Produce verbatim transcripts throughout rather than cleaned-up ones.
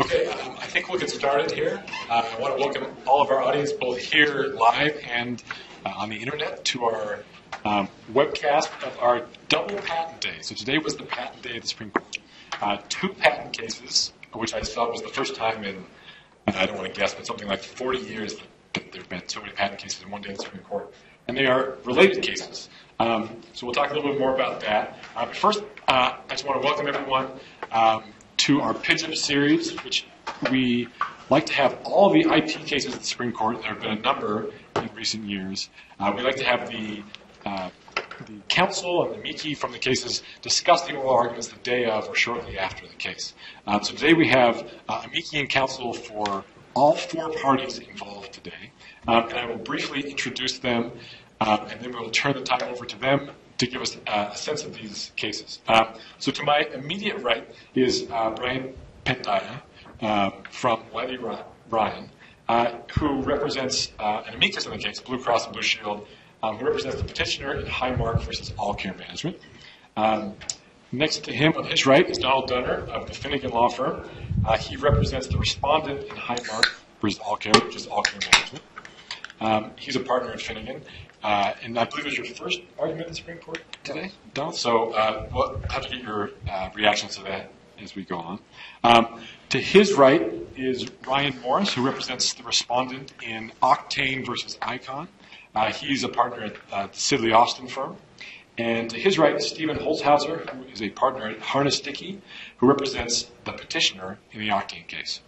Okay, um, I think we'll get started here. Uh, I want to welcome all of our audience, both here live and uh, on the internet, to our um, webcast of our double patent day. So today was the patent day of the Supreme Court. Uh, two patent cases, which I felt was the first time in, I don't want to guess, but something like forty years that there have been so many patent cases in one day of the Supreme Court. And they are related cases. Um, so we'll talk a little bit more about that. Uh, but first, uh, I just want to welcome everyone um, to our Pigeon series, which we like to have all the I P cases of the Supreme Court. There have been a number in recent years. Uh, we like to have the, uh, the counsel and the M E K I from the cases discuss the oral arguments the day of or shortly after the case. Um, so today we have uh, a M E K I and counsel for all four parties involved today. Um, and I will briefly introduce them, um, and then we'll turn the time over to them to give us uh, a sense of these cases. Um, so to my immediate right is uh, Brian Pandya uh, from Wiley Rein, uh, who represents uh, an amicus in the case, Blue Cross and Blue Shield, um, who represents the petitioner in Highmark versus All Care Management. Um, next to him on his right is Don Dunner of the Finnegan law firm. Uh, he represents the respondent in Highmark versus All Care, which is All Care Management. Um, he's a partner at Finnegan, uh, and I believe it was your first argument at the Supreme Court today, Don. So uh, we'll have to get your uh, reactions to that as we go on. Um, to his right is Ryan Morris, who represents the respondent in Octane versus Icon. Uh, he's a partner at uh, the Sidley Austin firm. And to his right is Steven Holtshouser, who is a partner at Harness Dickey, who represents the petitioner in the Octane case.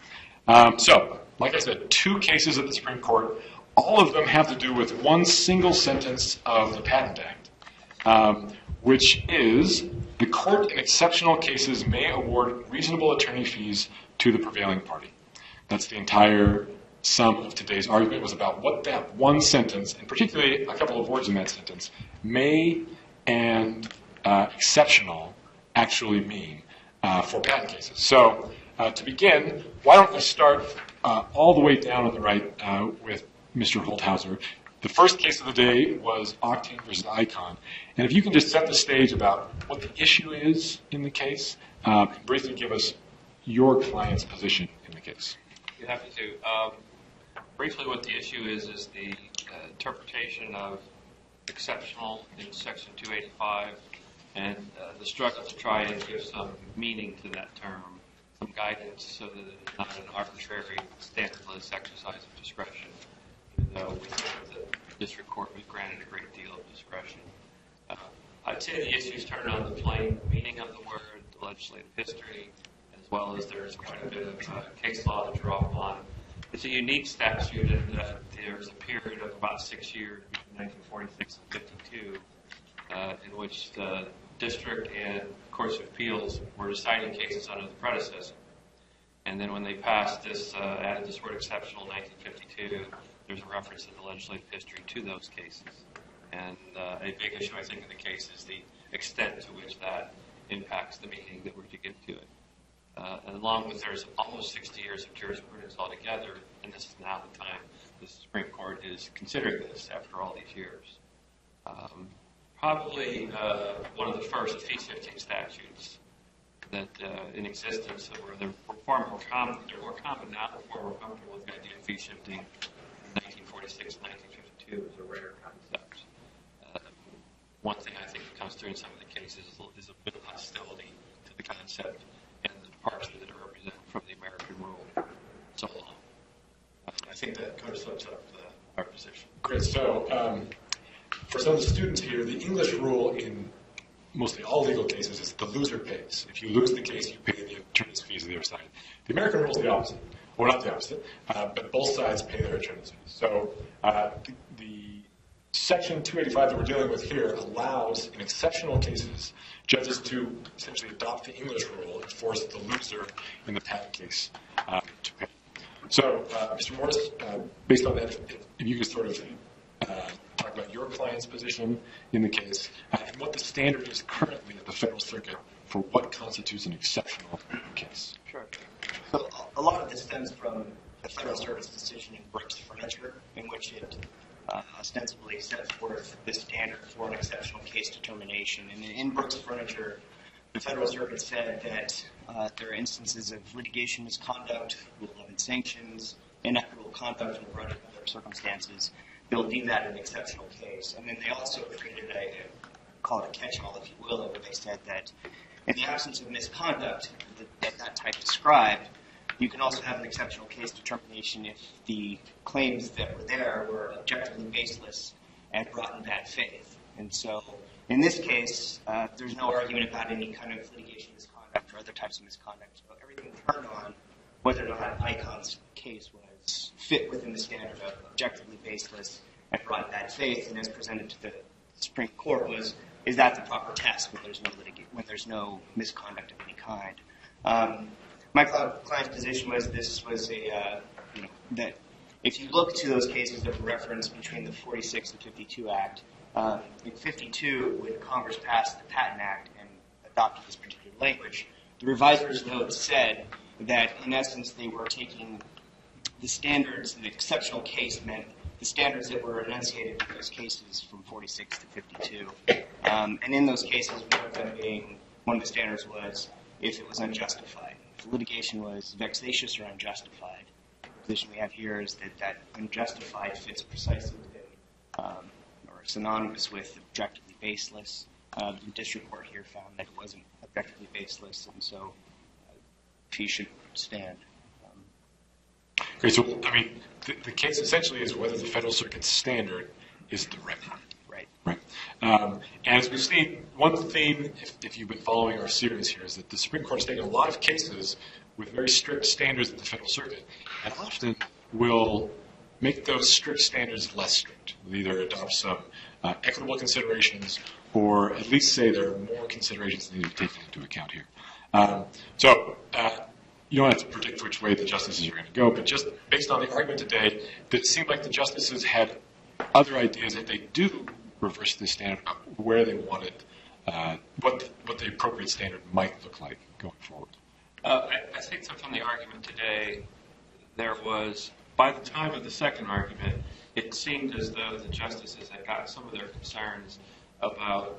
Um, so, like I said, two cases at the Supreme Court. All of them have to do with one single sentence of the Patent Act, um, which is, the court in exceptional cases may award reasonable attorney fees to the prevailing party. That's the entire sum of today's argument, was about what that one sentence, and particularly a couple of words in that sentence, may and uh, exceptional actually mean uh, for patent cases. So uh, to begin, why don't we start uh, all the way down on the right uh, with Mister Holtshouser. The first case of the day was Octane versus Icon. And if you can just set the stage about what the issue is in the case, uh, and briefly give us your client's position in the case. You're happy to. Um, briefly, what the issue is is the uh, interpretation of exceptional in Section two eighty-five and uh, the struggle to try and give some meaning to that term, some guidance so that it's not an arbitrary, standardless exercise of discretion. Though we think the district court was granted a great deal of discretion. Uh, I'd say the issues turn on the plain meaning of the word, the legislative history, as well as there's quite a bit of uh, case law to draw upon. It's a unique statute in that there was a period of about six years between nineteen forty-six and fifty-two uh, in which the district and courts of appeals were deciding cases under the predecessor. And then when they passed this, uh, added this word exceptional in nineteen fifty-two, there's a reference in the legislative history to those cases. And uh, a big issue, I think, in the case is the extent to which that impacts the meaning that we're to give to it. Uh, and along with there's almost sixty years of jurisprudence altogether, and this is now the time the Supreme Court is considering this after all these years. Um, probably uh, one of the first fee-shifting statutes that uh, in existence that were they're far more common, they're more common now, before we're comfortable with the idea of fee-shifting. nineteen forty-six, nineteen fifty-two is a rare concept. Uh, one thing I think that comes through in some of the cases is a bit of hostility to the concept and the departure that are represented from the American rule so long. I think that kind of sums up the, our position. Great. So, um, for some of the students here, the English rule in mostly all legal cases is the loser pays. If you lose the case, you pay the attorney's fees on the other side. The American rule is the opposite. Well, not the opposite, uh, but both sides pay their attorney's fees. So uh, the, the Section two eighty-five that we're dealing with here allows, in exceptional cases, judges to essentially adopt the English rule and force the loser in the patent case uh, to pay. So, uh, Mister Morris, uh, based on that, if, if you could sort of uh, talk about your client's position in the case uh, and what the standard is currently at the Federal Circuit for what constitutes an exceptional case. Sure. So a lot of this stems from the Federal Circuit's decision in Brooks Furniture, in which it uh, ostensibly set forth the standard for an exceptional case determination. And in Brooks Furniture, The Federal Circuit said that uh, there are instances of litigation misconduct, Rule eleven sanctions, inequitable conduct in a variety of other circumstances. They'll deem that an exceptional case. And then they also created a, call it a catch-all, if you will, where they said that in the absence of misconduct that that type described, you can also have an exceptional case determination if the claims that were there were objectively baseless and brought in bad faith. And so in this case, uh, there's no argument about any kind of litigation misconduct or other types of misconduct. So everything turned on whether or not ICON's case was fit within the standard of objectively baseless and brought in bad faith, and as presented to the Supreme Court was, is that the proper test when there's no litig- when there's no misconduct of any kind? Um, my client's position was this was a, uh, you know, that if you look to those cases that were referenced between the forty-six and fifty-two Act, um, in fifty-two, when Congress passed the Patent Act and adopted this particular language, the reviser's note said that, in essence, they were taking the standards, the exceptional case meant the standards that were enunciated in those cases from forty-six to fifty-two. Um, and in those cases, one of them being, one of the standards was if it was unjustified. If litigation was vexatious or unjustified, the position we have here is that that unjustified fits precisely within um, or synonymous with objectively baseless. Uh, the district court here found that it wasn't objectively baseless, and so uh, he should stand. Um, okay, so I mean, the, the case essentially is whether the Federal Circuit standard is the right one. Right. Um, and as we've seen, one theme, if, if you've been following our series here, is that the Supreme Court has taken a lot of cases with very strict standards in the Federal Circuit, and often will make those strict standards less strict. They'll either adopt some uh, equitable considerations, or at least say there are more considerations that need to be taken into account here. Um, so uh, you don't have to predict which way the justices are going to go, but just based on the argument today, it seemed like the justices had other ideas that they do reverse the standard where they wanted, uh, what the, what the appropriate standard might look like going forward. Uh, I, I think that from the argument today, there was, by the time of the second argument, it seemed as though the justices had gotten some of their concerns about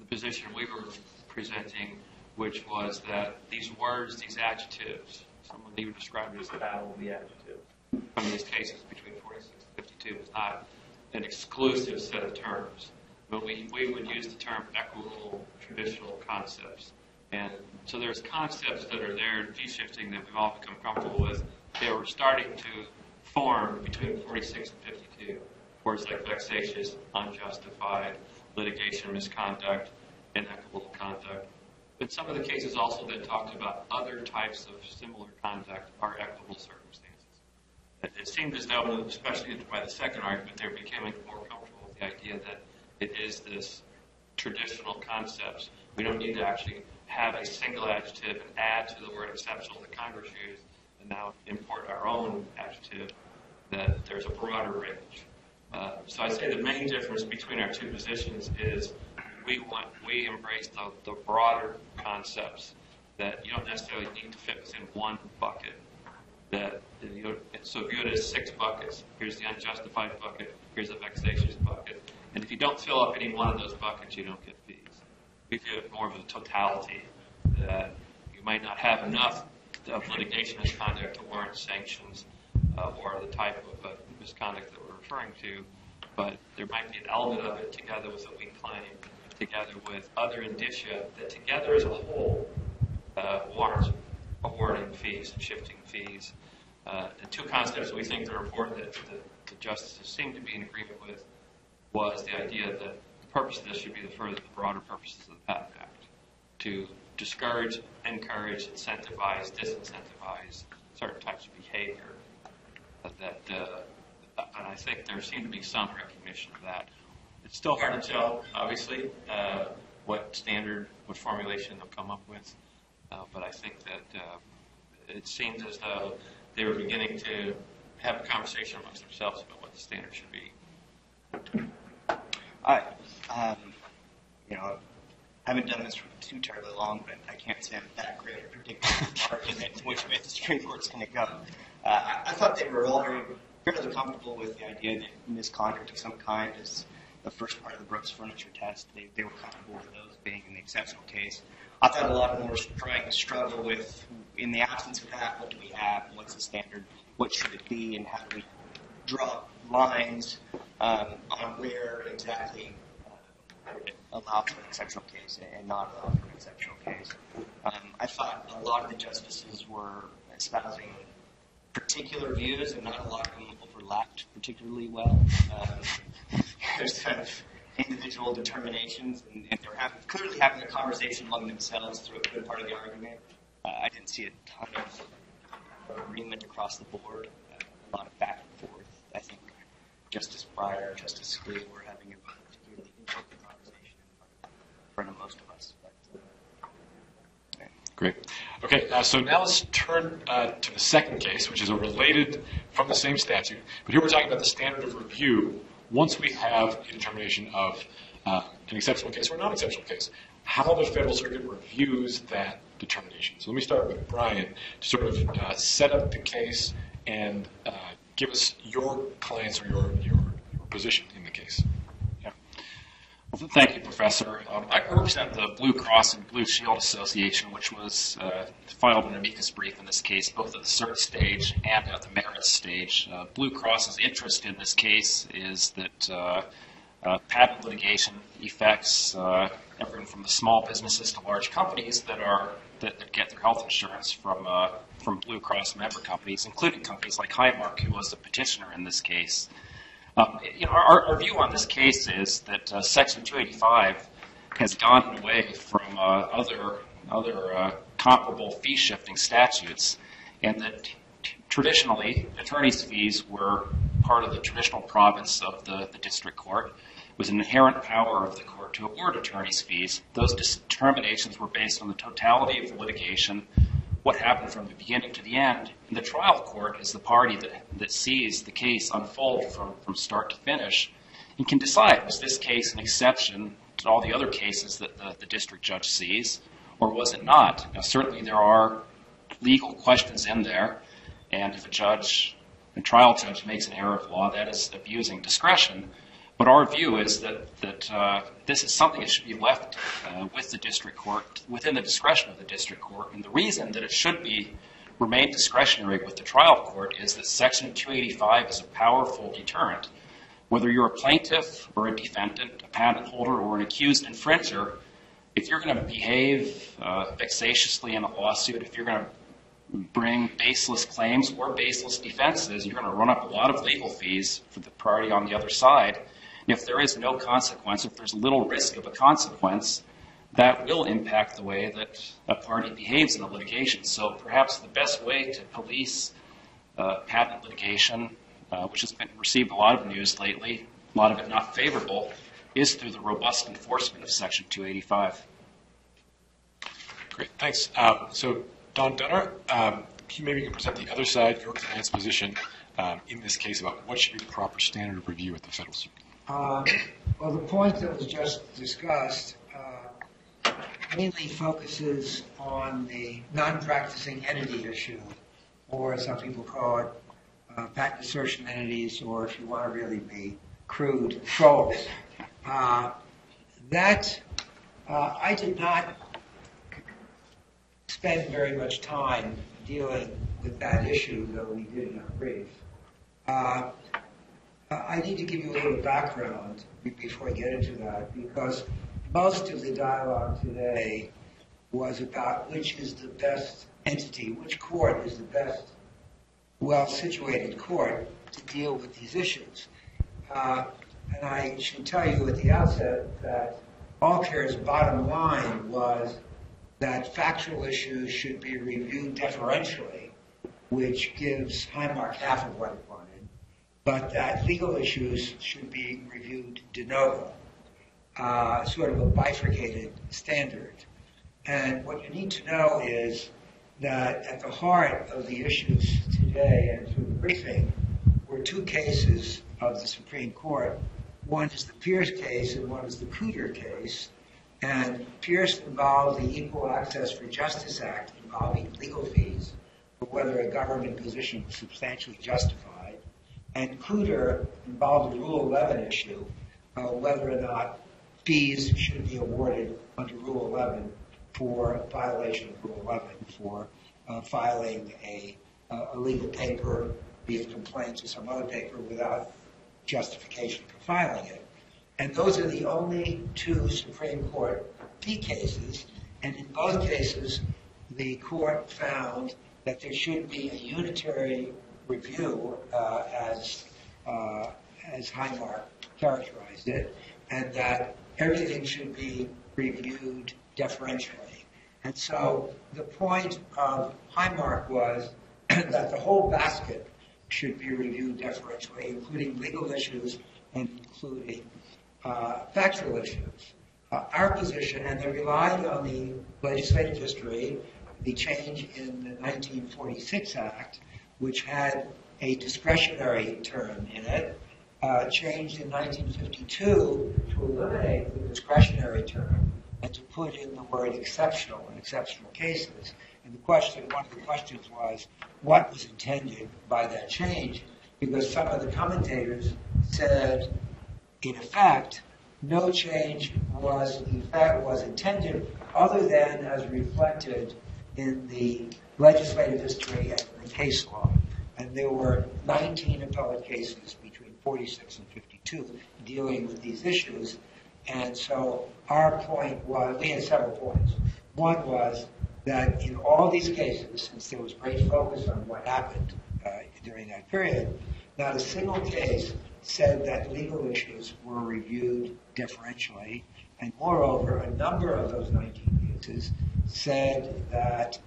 the position we were presenting, which was that these words, these adjectives, someone even described it as the battle of the adjective. Some of these cases between forty-six and fifty-two was not an exclusive set of terms, but we, we would use the term equitable, traditional concepts. And so there's concepts that are there in fee-shifting that we've all become comfortable with. They were starting to form between forty-six and fifty-two, words like vexatious, unjustified, litigation misconduct, inequitable conduct. But some of the cases also that talked about other types of similar conduct are equitable circumstances. It seemed as though, especially by the second argument, they were becoming more comfortable with the idea that it is this traditional concepts. We don't need to actually have a single adjective and add to the word exceptional that Congress used and now import our own adjective, that there's a broader range. Uh, so I'd say the main difference between our two positions is we want we embrace the, the broader concepts that you don't necessarily need to fit within one bucket. That you know, so view it as six buckets. Here's the unjustified bucket. Here's the vexatious bucket. And if you don't fill up any one of those buckets, you don't get fees. We view it more of a totality that you might not have enough of litigation misconduct to warrant sanctions uh, or the type of uh, misconduct that we're referring to, but there might be an element of it together with a weak claim, together with other indicia that together as a whole uh, warrants awarding fees and shifting fees. Uh, the two concepts that we think are important that the, the justices seem to be in agreement with was the idea that the purpose of this should be to further the broader purposes of the Patent Act, to discourage, encourage, incentivize, disincentivize certain types of behavior. Uh, that, uh, and I think there seemed to be some recognition of that. It's still hard to tell, obviously, uh, what standard, what formulation they'll come up with. Uh, but I think that uh, it seems as though they were beginning to have a conversation amongst themselves about what the standard should be. I, um, you know, I haven't done this for too terribly long, but I can't say I'm that great at predicting argument which way the Supreme Court's going to go. Uh, I, I thought they were all very fairly comfortable with the idea that misconduct of some kind is the first part of the Brooks Furniture test. They, they were comfortable with those being in the exceptional case. I've had a lot more struggle with, in the absence of that, what do we have, what's the standard, what should it be, and how do we draw lines um, on where exactly uh, allow for an exceptional case and not allow for an exceptional case. Um, I thought a lot of the justices were espousing particular views, and not a lot of them overlapped particularly well. Um, there's kind of individual determinations, and, and they're having, clearly having a conversation among themselves through a good part of the argument. Uh, I didn't see a ton of agreement across the board, uh, a lot of back and forth. I think Justice Breyer, Justice Scalia were having a particularly interesting conversation in front of most of us. But, uh, okay. Great. Okay, uh, so now let's turn uh, to the second case, which is a related from the same statute, but here we're talking about the standard of review once we have a determination of uh, an exceptional case or a non-exceptional case, how the Federal Circuit reviews that determination. So let me start with Brian to sort of uh, set up the case and uh, give us your clients or your, your, your position in the case. Yeah. Well, thank you, Professor. Um, I represent the Blue Cross and Blue Shield Association, which was uh, filed an amicus brief in this case, both at the cert stage and at the merits stage. Uh, Blue Cross's interest in this case is that uh, Uh, patent litigation affects uh, everyone from the small businesses to large companies that are that, that get their health insurance from uh, from Blue Cross member companies, including companies like Highmark, who was the petitioner in this case. Um, you know, our, our view on this case is that uh, Section two eighty-five has gotten away from uh, other other uh, comparable fee-shifting statutes, and that traditionally attorneys' fees were part of the traditional province of the, the district court. It was an inherent power of the court to award attorneys' fees. Those determinations were based on the totality of the litigation, what happened from the beginning to the end, and the trial court is the party that, that sees the case unfold from, from start to finish and can decide, was this case an exception to all the other cases that the, the district judge sees, or was it not? Now, certainly there are legal questions in there, and if a judge a trial judge makes an error of law, that is abusing discretion. But our view is that, that uh, this is something that should be left uh, with the district court, within the discretion of the district court. And the reason that it should be remain discretionary with the trial court is that Section two eighty-five is a powerful deterrent. Whether you're a plaintiff or a defendant, a patent holder or an accused infringer, if you're going to behave uh, vexatiously in a lawsuit, if you're going to bring baseless claims or baseless defenses, you're going to run up a lot of legal fees for the party on the other side. And if there is no consequence, if there's little risk of a consequence, that will impact the way that a party behaves in the litigation. So perhaps the best way to police uh, patent litigation, uh, which has been, received a lot of news lately, a lot of it not favorable, is through the robust enforcement of Section two eighty-five. Great, thanks. Uh, so. Don Dunner, um, maybe you can present the other side, your client's position um, in this case about what should be the proper standard of review at the Federal Circuit. Uh, well, the point that was just discussed uh, mainly focuses on the non-practicing entity issue, or as some people call it, uh, patent assertion entities, or if you want to really be crude, trolls. Uh, that uh, I did not spend very much time dealing with that issue, though we did in our brief. Uh, I need to give you a little background before I get into that, because most of the dialogue today was about which is the best entity, which court is the best well-situated court to deal with these issues. Uh, and I should tell you at the outset that All Care's bottom line was that factual issues should be reviewed deferentially, which gives Highmark half of what it wanted, but that legal issues should be reviewed de novo, uh, sort of a bifurcated standard. And what you need to know is that at the heart of the issues today and through the briefing were two cases of the Supreme Court. One is the Pierce case and one is the Cooter case. And Pierce involved the Equal Access for Justice Act involving legal fees for whether a government position was substantially justified. And Cooter involved the Rule eleven issue, uh, whether or not fees should be awarded under Rule eleven for a violation of Rule eleven, for uh, filing a, uh, a legal paper, be it complaints or some other paper, without justification for filing it. And those are the only two Supreme Court P cases, and in both cases, the court found that there should be a unitary review, uh, as uh, as Highmark characterized it, and that everything should be reviewed deferentially. And so the point of Highmark was that the whole basket should be reviewed deferentially, including legal issues and including uh, factual issues. Uh, our position, and they relied on the legislative history, the change in the nineteen forty-six Act, which had a discretionary term in it, uh, changed in nineteen fifty-two to eliminate the discretionary term and to put in the word exceptional in exceptional cases. And the question, one of the questions was, what was intended by that change? Because some of the commentators said, in effect, no change was in fact was intended other than as reflected in the legislative history and the case law. And there were nineteen appellate cases between forty-six and fifty-two dealing with these issues. And so our point was, we had several points. One was that in all these cases, since there was great focus on what happened uh, during that period, not a single case said that legal issues were reviewed deferentially. And moreover, a number of those nineteen cases said that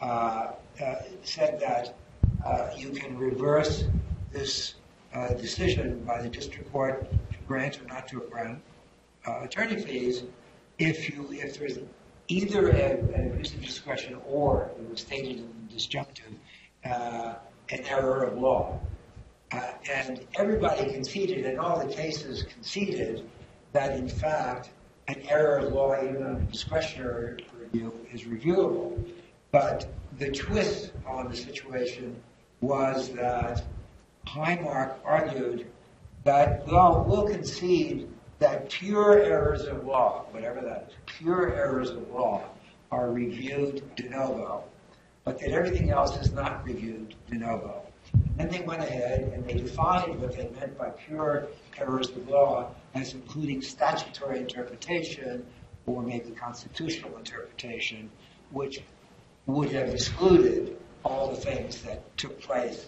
uh, uh, said that uh, you can reverse this uh, decision by the district court to grant or not to grant uh, attorney fees if you if there is either an abuse of discretion or, it was stated in the disjunctive, uh, an error of law. Uh, and everybody conceded, and all the cases conceded, that in fact an error of law, even under discretionary review, is reviewable. But the twist on the situation was that Highmark argued that, well, we'll concede that pure errors of law, whatever that is, pure errors of law are reviewed de novo, but that everything else is not reviewed de novo. And then they went ahead and they defined what they meant by pure errors of law as including statutory interpretation or maybe constitutional interpretation, which would have excluded all the things that took place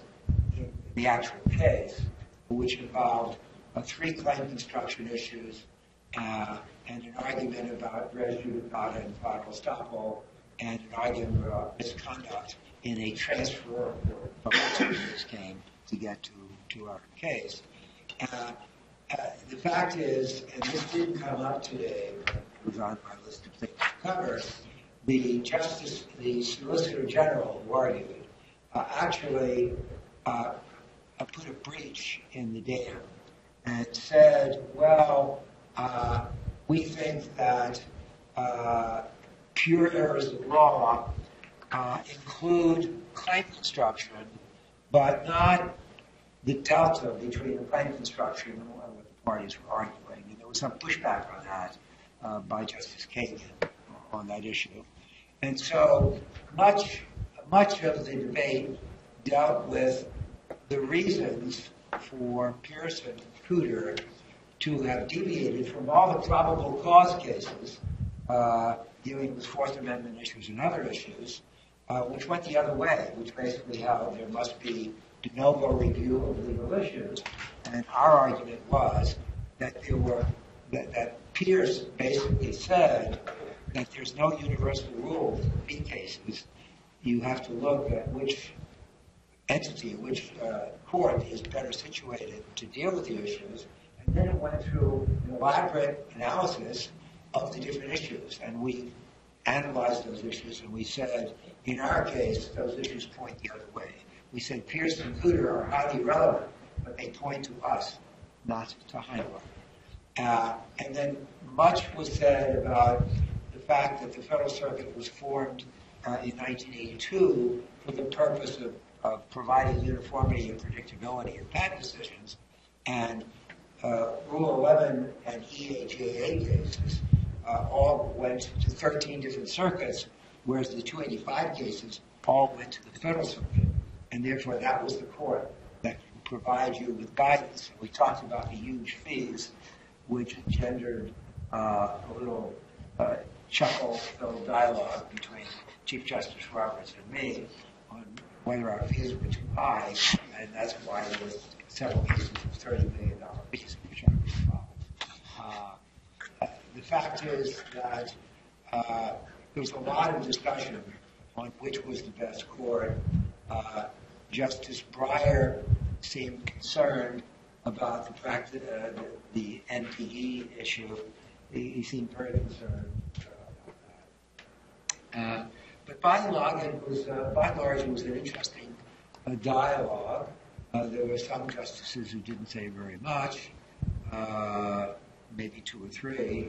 in the actual case, which involved uh, three claim construction issues uh, and an argument about res judicata and collateral estoppel and an argument about misconduct in a transfer of cases came to get to, to our case. Uh, uh, the fact is, and this did come up today, but it was on my list of things to cover, the Justice, the Solicitor General, who argued, uh, actually uh, put a breach in the data and said, well, uh, we think that uh, pure errors of law Uh, include claim construction, but not the delta between the claim construction and what the parties were arguing. And there was some pushback on that uh, by Justice Kagan on that issue. And so much, much of the debate dealt with the reasons for Pierce and Cooter to have deviated from all the probable cause cases uh, dealing with Fourth Amendment issues and other issues, Uh, which went the other way, which basically held there must be de novo review of legal issues. And our argument was that there were that, that Pierce basically said that there's no universal rule for B cases. You have to look at which entity, which uh, court is better situated to deal with the issues. And then it went through an elaborate analysis of the different issues, and we analyzed those issues, and we said, in our case, those issues point the other way. We said Pierce and Cooter are highly relevant, but they point to us, not to Highmark. Uh, and then much was said about the fact that the Federal Circuit was formed uh, in nineteen eighty-two for the purpose of, of providing uniformity and predictability in patent decisions, and uh, Rule eleven and E A J A cases uh, all went to thirteen different circuits, whereas the two eighty-five cases all went to the Federal Circuit, and therefore that was the court that could provide you with guidance. We talked about the huge fees, which engendered uh, a little uh, chuckle-filled dialogue between Chief Justice Roberts and me on whether our fees were too high, and that's why there was several cases of thirty million dollars fees, which are involved. Uh, the fact is that uh, there was a lot of discussion on which was the best court. Uh, Justice Breyer seemed concerned about the fact that uh, the, the N P E issue. He, he seemed very concerned about that. Uh, but by and large, it was uh, by and large it was an interesting uh, dialogue. Uh, there were some justices who didn't say very much, uh, maybe two or three.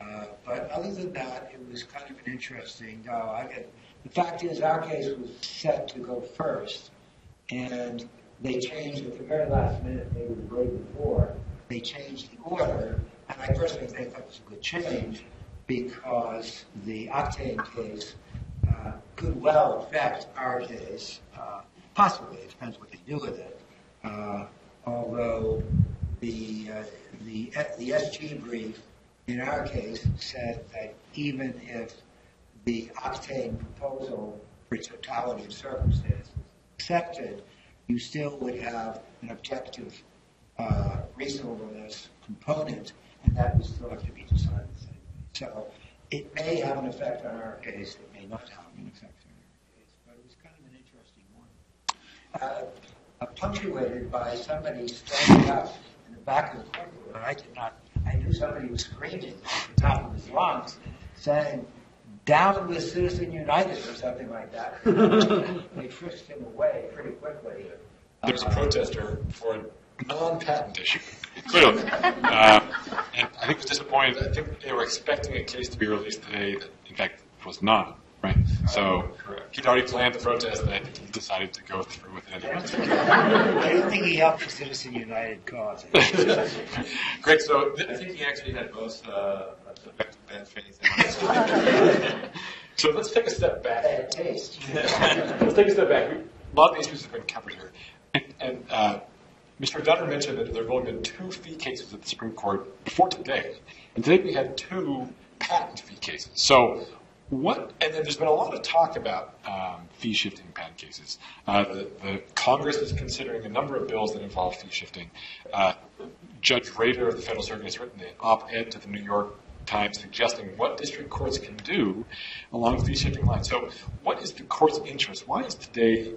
Uh, but other than that, it was kind of an interesting dialogue. And the fact is, our case was set to go first, and they changed at the very last minute, maybe the day before, they changed the order. And I personally think that was a good change because the Octane case uh, could well affect our case, uh, possibly. It depends what they do with it. Uh, although the, uh, the, the S G brief in our case said that even if the Octane proposal for totality of circumstances accepted, you still would have an objective uh, reasonableness component, and that would still have to be decided. So it may have an effect on our case, it may not have an effect on our case, but it was kind of an interesting one. Uh, punctuated by somebody standing up in the back of the courtroom, and I did not, I knew somebody was screaming at the top of his lungs, saying, "Down with Citizen United," or something like that. They frisked him away pretty quickly. There's a protester for a non-patent issue, clearly. uh, and I think it was disappointed. I think they were expecting a case to be released today that, in fact, was not, right? So correct. He'd already planned the protest, and I think he decided to go through with it. I don't think he helped the Citizen United cause. Great. So I think he actually had both. Uh, So let's take a step back. Bad taste. Let's take a step back. A lot of the issues have been covered here. And, and uh, Mister Dunner mentioned that there have only been two fee cases at the Supreme Court before today. And today we had two patent fee cases. So what, and then there's been a lot of talk about um, fee shifting patent cases. Uh, the, the Congress is considering a number of bills that involve fee shifting. Uh, Judge Rader of the Federal Circuit has written an op-ed to the New York Times suggesting what district courts can do along fee shifting lines. So, what is the court's interest? Why is today?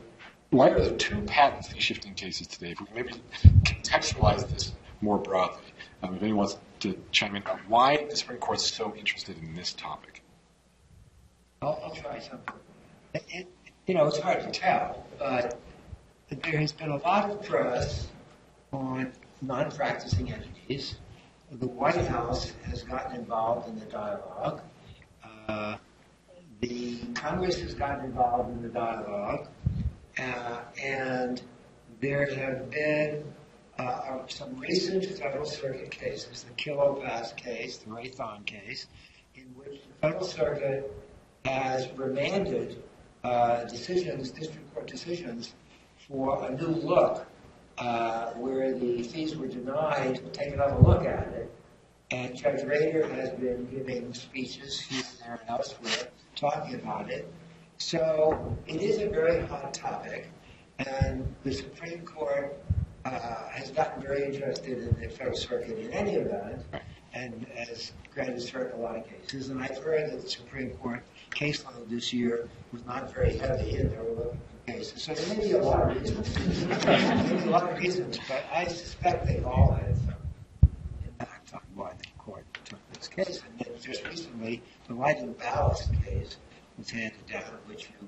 Why are there two patent fee shifting cases today? If we maybe contextualize this more broadly, um, if anyone wants to chime in about why the Supreme Court is so interested in this topic, I'll, I'll try something. It, it, you know, it's hard to tell, but there has been a lot of press on non-practicing entities. The White House has gotten involved in the dialogue. Uh, the Congress has gotten involved in the dialogue. Uh, and there have been uh, some recent Federal Circuit cases, the Kilopass case, the Raytheon case, in which the Federal Circuit has remanded uh, decisions, district court decisions, for a new look. Uh, where the fees were denied, take another look at it. And Judge Rader has been giving speeches here and there and elsewhere talking about it. So it is a very hot topic, and the Supreme Court uh, has gotten very interested in the Federal Circuit in any event, and has granted cert in a lot of cases. And I've heard that the Supreme Court case load this year was not very heavy, and there were cases. So there may be a lot of reasons. There may be a lot of reasons, but I suspect they all had some impact on why the court took this case. And then just recently, the Lightning Ballast case was handed down, which you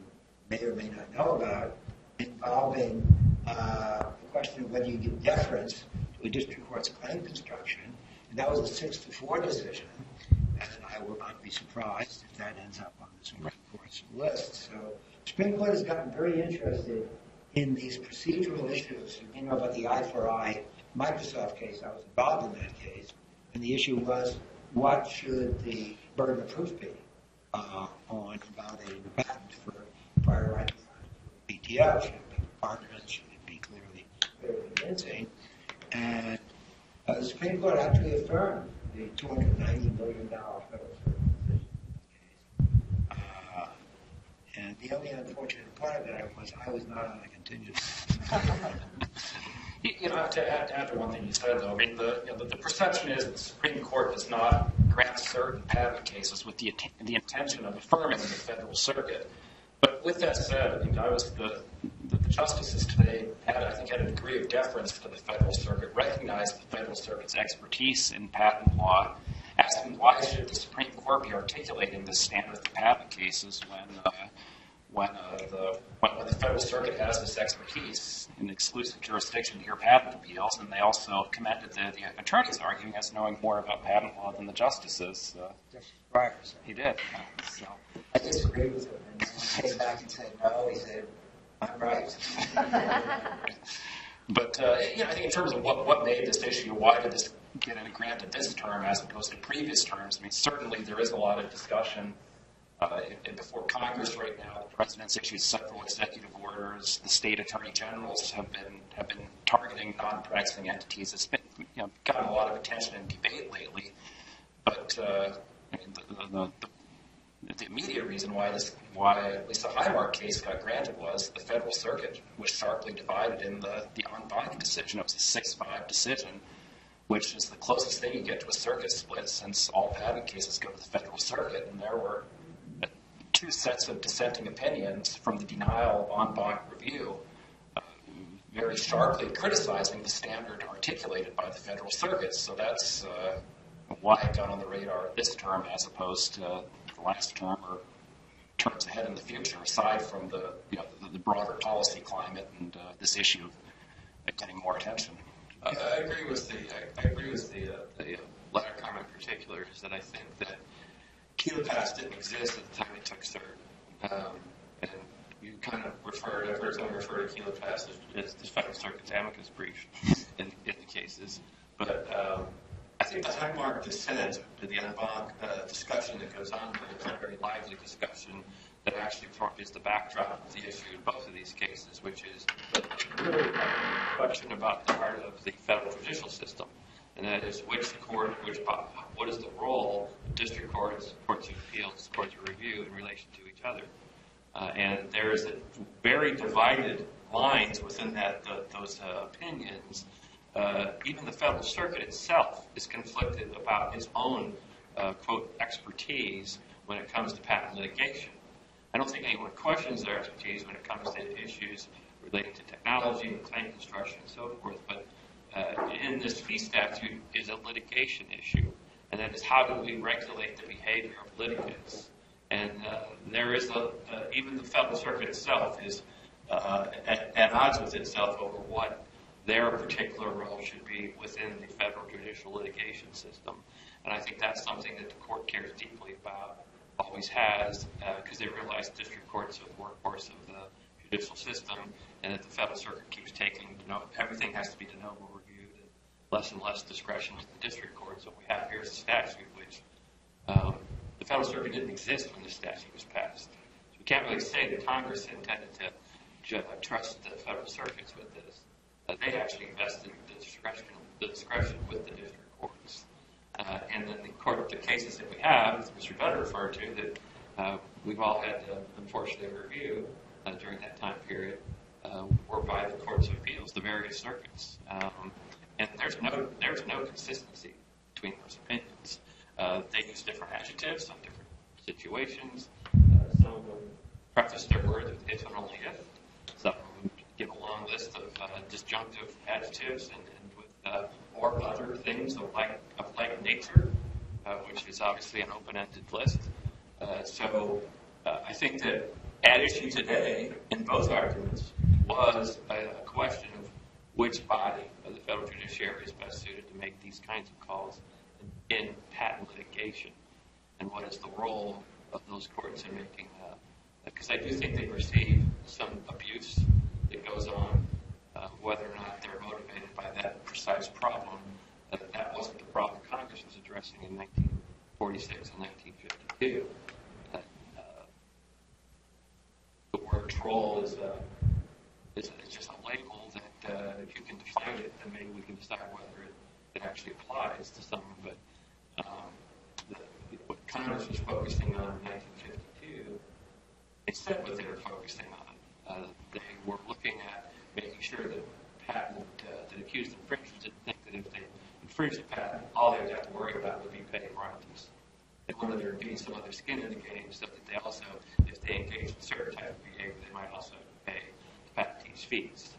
may or may not know about, involving uh, the question of whether you give deference to a district court's claim construction. And that was a six to four decision, and I will not be surprised if that ends up on the Supreme Court's list. So the Supreme Court has gotten very interested in these procedural issues. You know about the I four I Microsoft case. I was involved in that case. And the issue was, what should the burden of proof be uh, on invalidating the patent for prior right to B T O? Should it be preponderance? Should it be clearly, clearly convincing? And uh, the Supreme Court actually affirmed the two hundred ninety million dollars federal circuit decision in this case. Uh, and the only unfortunate part of that was I was not on a contingency. You, you know, to add, to add to one thing you said, though, I mean, the, you know, the, the perception is the Supreme Court does not grant certain patent cases with the, the intention of affirming the Federal Circuit. But with that said, I mean, I was the, the, the justices today had, I think, had a degree of deference to the Federal Circuit, recognized the Federal Circuit's expertise in patent law, asked them why should the Supreme Court be articulating this standard for patent cases when. Uh, When, uh, the, when the Federal Circuit has this expertise in exclusive jurisdiction to hear patent appeals, and they also commended the, the attorneys arguing as knowing more about patent law than the justices. Uh, Justice Breyer, so. He did. Uh, so. I disagreed with him. And he came back and said, no, he said, I'm right. But uh, you know, I think in terms of what, what made this issue, why did this get granted this term as opposed to previous terms, I mean, certainly there is a lot of discussion. Uh, and before Congress right now, the president's issued several executive orders. The state attorney generals have been have been targeting non-practicing entities. It's been you know, gotten a lot of attention and debate lately. But uh, I mean, the, the, the, the immediate reason why this why at least the Highmark case got granted was the Federal Circuit was sharply divided in the the en banc decision. It was a six five decision, which is the closest thing you get to a circuit split since all patent cases go to the Federal Circuit, and there were two sets of dissenting opinions from the denial of en banc review, uh, very sharply criticizing the standard articulated by the Federal Circuit. So that's uh, why it got on the radar this term as opposed to uh, the last term or terms ahead in the future, aside from the, you know, the, the broader policy climate and uh, this issue of getting more attention. Uh, I agree with the, I, I agree with the, uh, the uh, latter comment in particular, is that I think that Kilopass didn't exist at the time it took cert, um, and you kind of refer to, I've heard someone refer to Kilopass as, as the Federal Circuit's amicus brief in, in the cases. But um, I think the Highmark dissent to the en banc uh, discussion that goes on, but a very lively discussion that actually is the backdrop of the issue in both of these cases, which is really a question about the heart of the federal judicial system. And that is which court, which what is the role of district courts, courts of appeals, courts of review in relation to each other? Uh, and there is a very divided lines within that the, those uh, opinions. Uh, even the Federal Circuit itself is conflicted about its own uh, quote expertise when it comes to patent litigation. I don't think anyone questions their expertise when it comes to issues relating to technology and claim construction and so forth, but. Uh, in this fee statute is a litigation issue, and that is how do we regulate the behavior of litigants? And uh, there is a, uh, even the Federal Circuit itself is uh, at, at odds with itself over what their particular role should be within the federal judicial litigation system. And I think that's something that the court cares deeply about, always has, because uh, they realize district courts are the workhorse of the judicial system, and that the Federal Circuit keeps taking, you know, everything has to be de novo. Less and less discretion with the district courts. What we have here is a statute which um, the Federal Circuit didn't exist when the statute was passed. So we can't really say that Congress intended to ju trust the Federal Circuits with this. Uh, they actually invested the discretion, the discretion with the district courts. Uh, and then the court, the cases that we have, as Mister Dunner referred to, that uh, we've all had to unfortunately review uh, during that time period, uh, were by the courts of appeals, the various circuits. Um, And there's no there's no consistency between those opinions. Uh, they use different adjectives on different situations. Uh, some of them preface their words with if and only if. Some of them give a long list of uh, disjunctive adjectives and, and with uh, or other things of like of like nature, uh, which is obviously an open-ended list. Uh, so uh, I think that at issue today in both arguments was a, a question of which body of the federal judiciary is best suited to make these kinds of calls in, in patent litigation, and what is the role of those courts in making that? Because I do think they receive some abuse that goes on, uh, whether or not they're motivated by that precise problem. Uh, that wasn't the problem Congress was addressing in nineteen do. And, uh, the word troll is a, is, is just a label that uh, if you can define it, then maybe we can decide whether it, it actually applies to someone. But um, the, what Congress was focusing on in nineteen fifty-two, they said what they were focusing on. Uh, they were looking at making sure that patent uh, that accused infringers didn't think that if they infringed the patent, all they would have to worry about would be paying royalties. They wanted there to be some other skin in the game so that they also, if they engage in certain type of behavior, they might also pay the patentee's fees.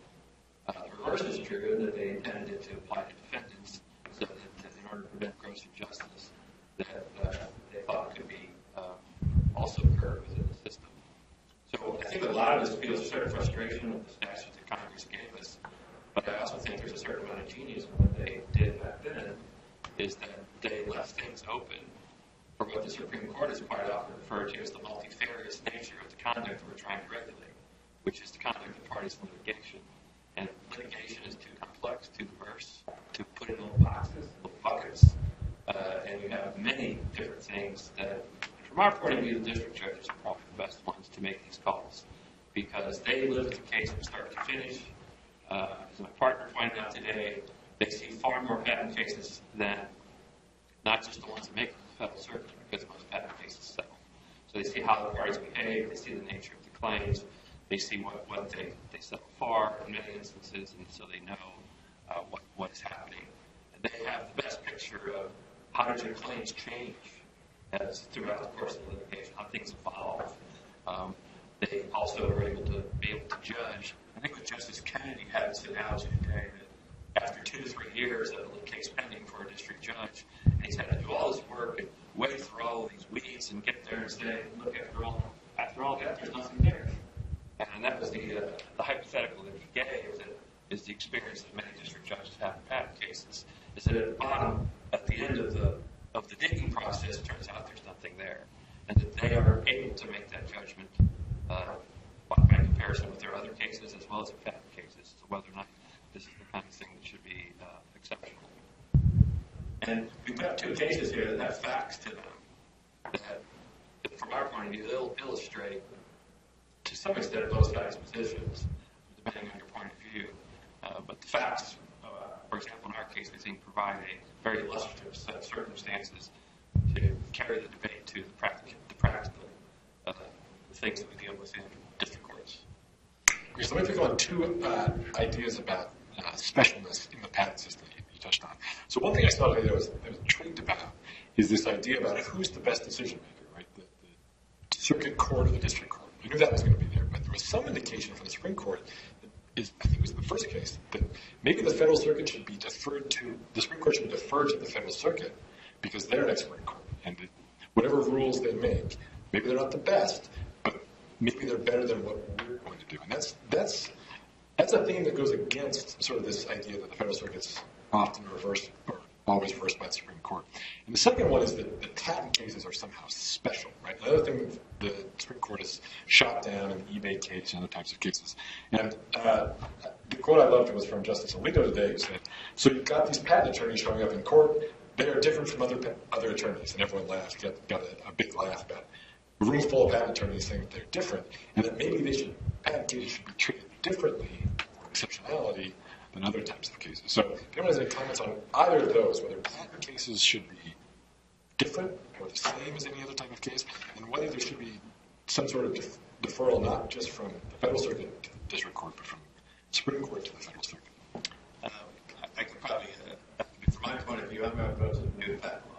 Uh, the reverse is true, that they intended it to apply to defendants so that, that in order to prevent gross injustice, that uh, they thought could be um, also occur within the system. So I think a lot of this feels a certain frustration with the statute that Congress gave us, but I also think there's a certain amount of genius in what they did back then, is that they left things open for what the Supreme Court has quite often referred to as the multifarious nature of the conduct we're trying to regulate, which is the conduct of parties in litigation. And litigation is too complex, too diverse, to put in little boxes, little buckets. Uh, and you have many different things that, from our point of view, the district judges are probably the best ones to make these calls, because they live the case from start to finish. Uh, as my partner pointed out today, they see far more patent cases than not just the ones that make the Federal Circuit, because most patent cases settle. So they see how the parties behave, they see the nature of the claims, they see what, what they, they settle for in many instances, and so they know uh, what, what is happening. And they have the best picture of how did your claims change as throughout the course of litigation, how things evolve. Um, they also are able to be able to judge. I think with Justice Kennedy had this analogy today that after two to three years of a case pending for a district judge, and he's had to do all this work and wade through all of these weeds and get there and say, look, after all, after all that, there's nothing there. And that was the, uh, the hypothetical that he gave, that is the experience that many district judges have in patent cases, is that at the bottom, at the end of the, of the digging process, it turns out there's nothing there. And that they are able to make that judgment uh, by comparison with their other cases as well as their patent cases, so whether or not this is the kind of thing that should be uh, exceptional. And we've got two cases here that have facts to them that, that from our point of view, they'll illustrate to some extent both sides' positions, depending on your point of view. Uh, but the facts, uh, for example, in our case, we think provide a very illustrative set of circumstances to carry the debate to the practical, the practical uh, things that we deal with in district courts. So let me pick on two uh, ideas about uh, specialness in the patent system that you touched on. So one thing I saw today that I was, was intrigued about is this idea about who's the best decision maker, right? The, the circuit court or the district court. I knew that was going to be there, but there was some indication from the Supreme Court, that is, I think it was the first case, that maybe the Federal Circuit should be deferred to, the Supreme Court should defer to the Federal Circuit because they're an expert court, and the, whatever rules they make, maybe they're not the best, but maybe they're better than what we're going to do. And that's that's that's a thing that goes against sort of this idea that the Federal Circuit's often reversed or always reversed by the Supreme Court. And the second one is that the patent cases are somehow special, right? Another thing the Supreme Court has shot down in the eBay case and other types of cases. And uh, the quote I loved was from Justice Alito today, who said, so you've got these patent attorneys showing up in court. They are different from other other attorneys. And everyone laughed, got, got a, a big laugh about it. A room full of patent attorneys saying that they're different, and that maybe they should, patent cases should be treated differently, or exceptionality, than other types of cases. So if anyone has any comments on either of those, whether patent cases should be different or the same as any other type of case, and whether there should be some sort of def deferral not just from the Federal Circuit to the District Court, but from the Supreme Court to the Federal Circuit. Um, I, I could probably, uh, from my point of view, I'm not opposed to the new patent law.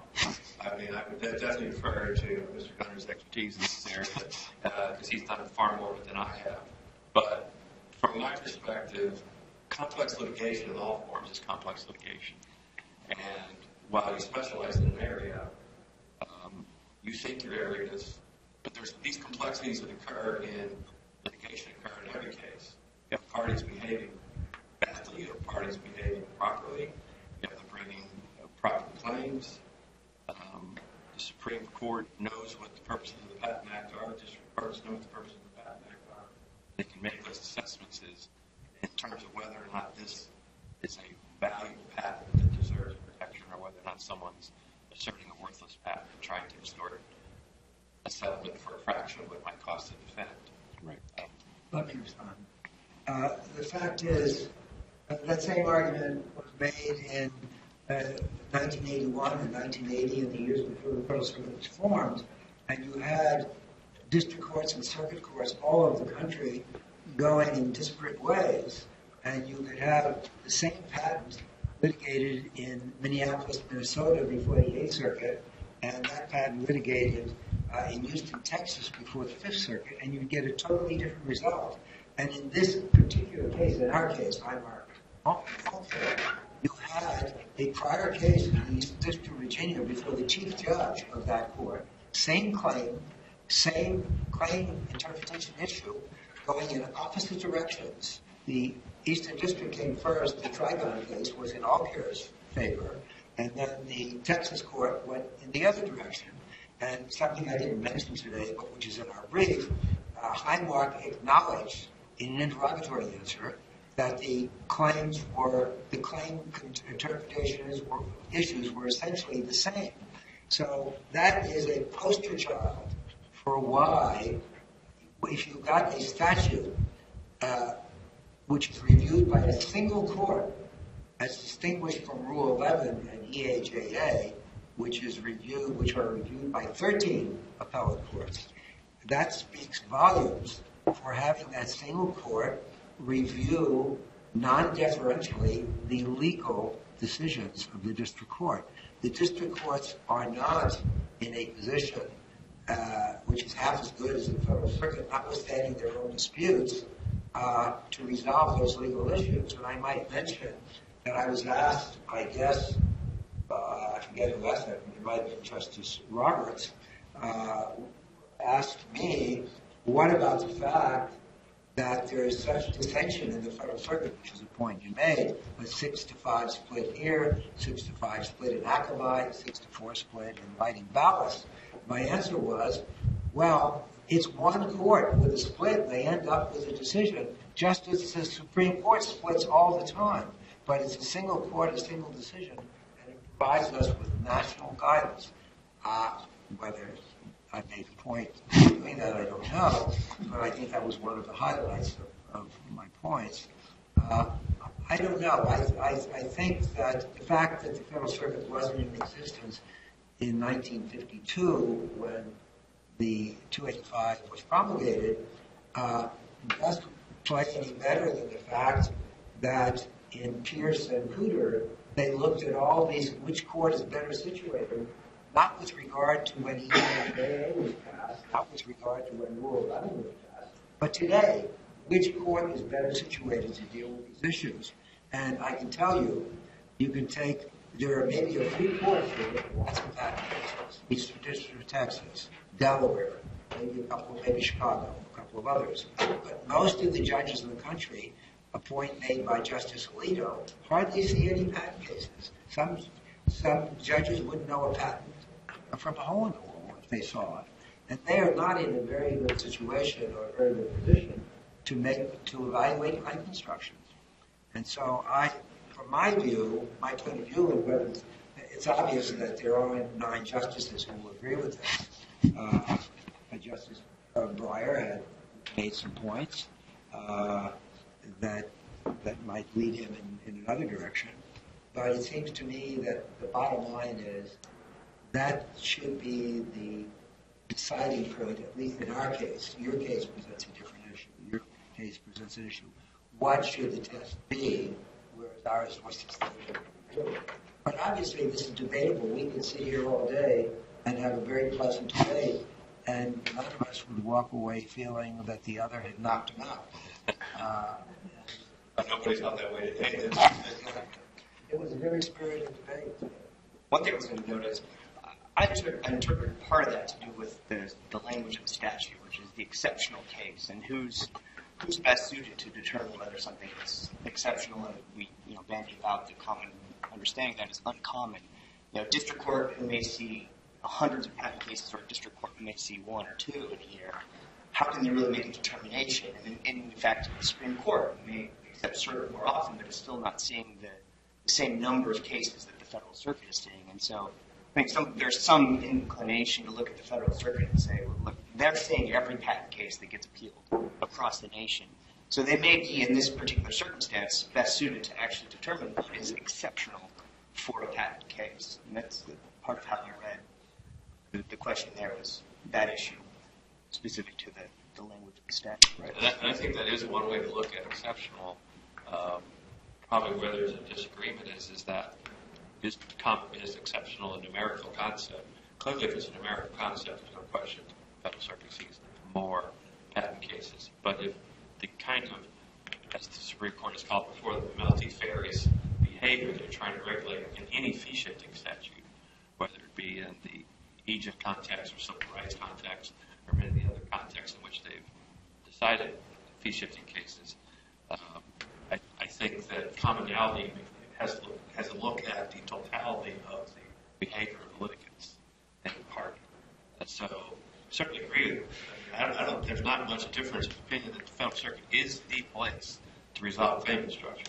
I mean, I would definitely refer to Mister Dunner's expertise in this area, because uh, he's done far more than I have. But from my perspective, complex litigation in all forms is complex litigation. And while you specialize in an area, um, you think your area is, but there's these complexities that occur in litigation occur in every case. You have parties behaving badly, you have parties behaving properly, you have them bringing uh, proper claims. Um, the Supreme Court knows what the purposes of the Patent Act are, the district courts know what the purposes of the Patent Act are. They can make those assessments as in terms of whether or not this is a valuable patent that deserves protection or whether or not someone's asserting a worthless patent and trying to distort it. a settlement for a fraction of what it might cost to defend. Right. Um, Let me respond. Uh, the fact is, uh, that same argument was made in uh, nineteen eighty-one and nineteen eighty, and the years before the Federal Circuit was formed, and you had district courts and circuit courts all over the country going in disparate ways, and you could have the same patent litigated in Minneapolis, Minnesota before the Eighth Circuit, and that patent litigated uh, in Houston, Texas before the Fifth Circuit, and you'd get a totally different result. And in this particular case, in our case, Highmark, you had a prior case in the Eastern District of Virginia before the chief judge of that court, same claim, same claim interpretation issue, going in opposite directions. The Eastern District came first, the Trigon case was in All Care's favor, and then the Texas court went in the other direction. And something I didn't mention today, but which is in our brief, uh, Highmark acknowledged in an interrogatory answer that the claims were, the claim interpretations or issues were essentially the same. So that is a poster child for why, if you got a statute uh, which is reviewed by a single court, as distinguished from Rule eleven and E A J A, which is reviewed, which are reviewed by thirteen appellate courts, that speaks volumes for having that single court review non-deferentially the legal decisions of the district court. The district courts are not in a position uh, which is half as good as the Federal Circuit, notwithstanding their own disputes, uh, to resolve those legal issues. And I might mention that I was asked, I guess, uh, I forget who asked that, it might have been Justice Roberts, uh, asked me, what about the fact that there is such dissension in the Federal Circuit, which is a point you made, a six to five split here, six to five split in Akamai, six to four split in Lighting Ballast. My answer was, well, it's one court with a split, they end up with a decision, just as the Supreme Court splits all the time. But it's a single court, a single decision, and it provides us with national guidance. Uh, whether I made a point doing that, I don't know, but I think that was one of the highlights of, of my points. Uh, I don't know. I, I, I think that the fact that the Federal Circuit wasn't in existence in nineteen fifty-two when the two eighty-five was promulgated uh, doesn't play any better than the fact that in Pierce and Cooter, they looked at all these, which court is better situated, not with regard to when E A J A was passed, not with regard to when Rule eleven was passed, but today, which court is better situated to deal with these issues. And I can tell you, you can take, there are maybe a few courts that look at lots of patent cases, Eastern District of Texas, Delaware, maybe a couple, maybe Chicago, a couple of others. But most of the judges in the country, a point made by Justice Alito, hardly see any patent cases. Some, some judges wouldn't know a patent from a hole in the wall if they saw it. And they are not in a very good situation or a very good position to make, to evaluate claim construction. And so I, from my view, my point of view, and whether it's obvious that there are nine justices who will agree with that. Uh, Justice Breyer had made some points uh, that that might lead him in, in another direction. But it seems to me that the bottom line is that should be the deciding point, at least in our case. Your case presents a different issue. Your case presents an issue. What should the test be, whereas ours was sustainable? But obviously this is debatable. We can sit here all day and have a very pleasant debate, and none of us would walk away feeling that the other had knocked him out. Uh, Nobody felt that way today. It was a very spirited debate. One thing I was going to note is, I interpreted part of that to do with the, the language of the statute, which is the exceptional case, and who's who's best suited to determine whether something is exceptional, and we you know bandy about the common understanding that is uncommon. You know, district court who may see hundreds of patent cases, or district court who may see one or two in a year. How can they really make a determination? And in, in fact, the Supreme Court may accept cert more often, but is still not seeing the, the same number of cases that the Federal Circuit is seeing, and so. think some, there's some inclination to look at the Federal Circuit and say, well, look, they're seeing every patent case that gets appealed across the nation. So they may be, in this particular circumstance, best suited to actually determine what is exceptional for a patent case. And that's part of how I read the question there, was that issue specific to the, the language of the statute. Right? And, that, and I think that is one way to look at exceptional. Um, probably where there's a disagreement is, is that is, is exceptional a numerical concept? Clearly, if it's a numerical concept, there's no question the Federal Circuit sees more patent cases. But if the kind of, as the Supreme Court has called before, the multifarious behavior they're trying to regulate in any fee-shifting statute, whether it be in the E J I F context or civil rights context or many of the other contexts in which they've decided fee-shifting cases, um, I, I think that commonality has, has a look at the totality of the behavior of litigants and the party. And so certainly agree with I don't, I don't, there's not much difference of opinion that the Federal Circuit is the place to resolve claim construction.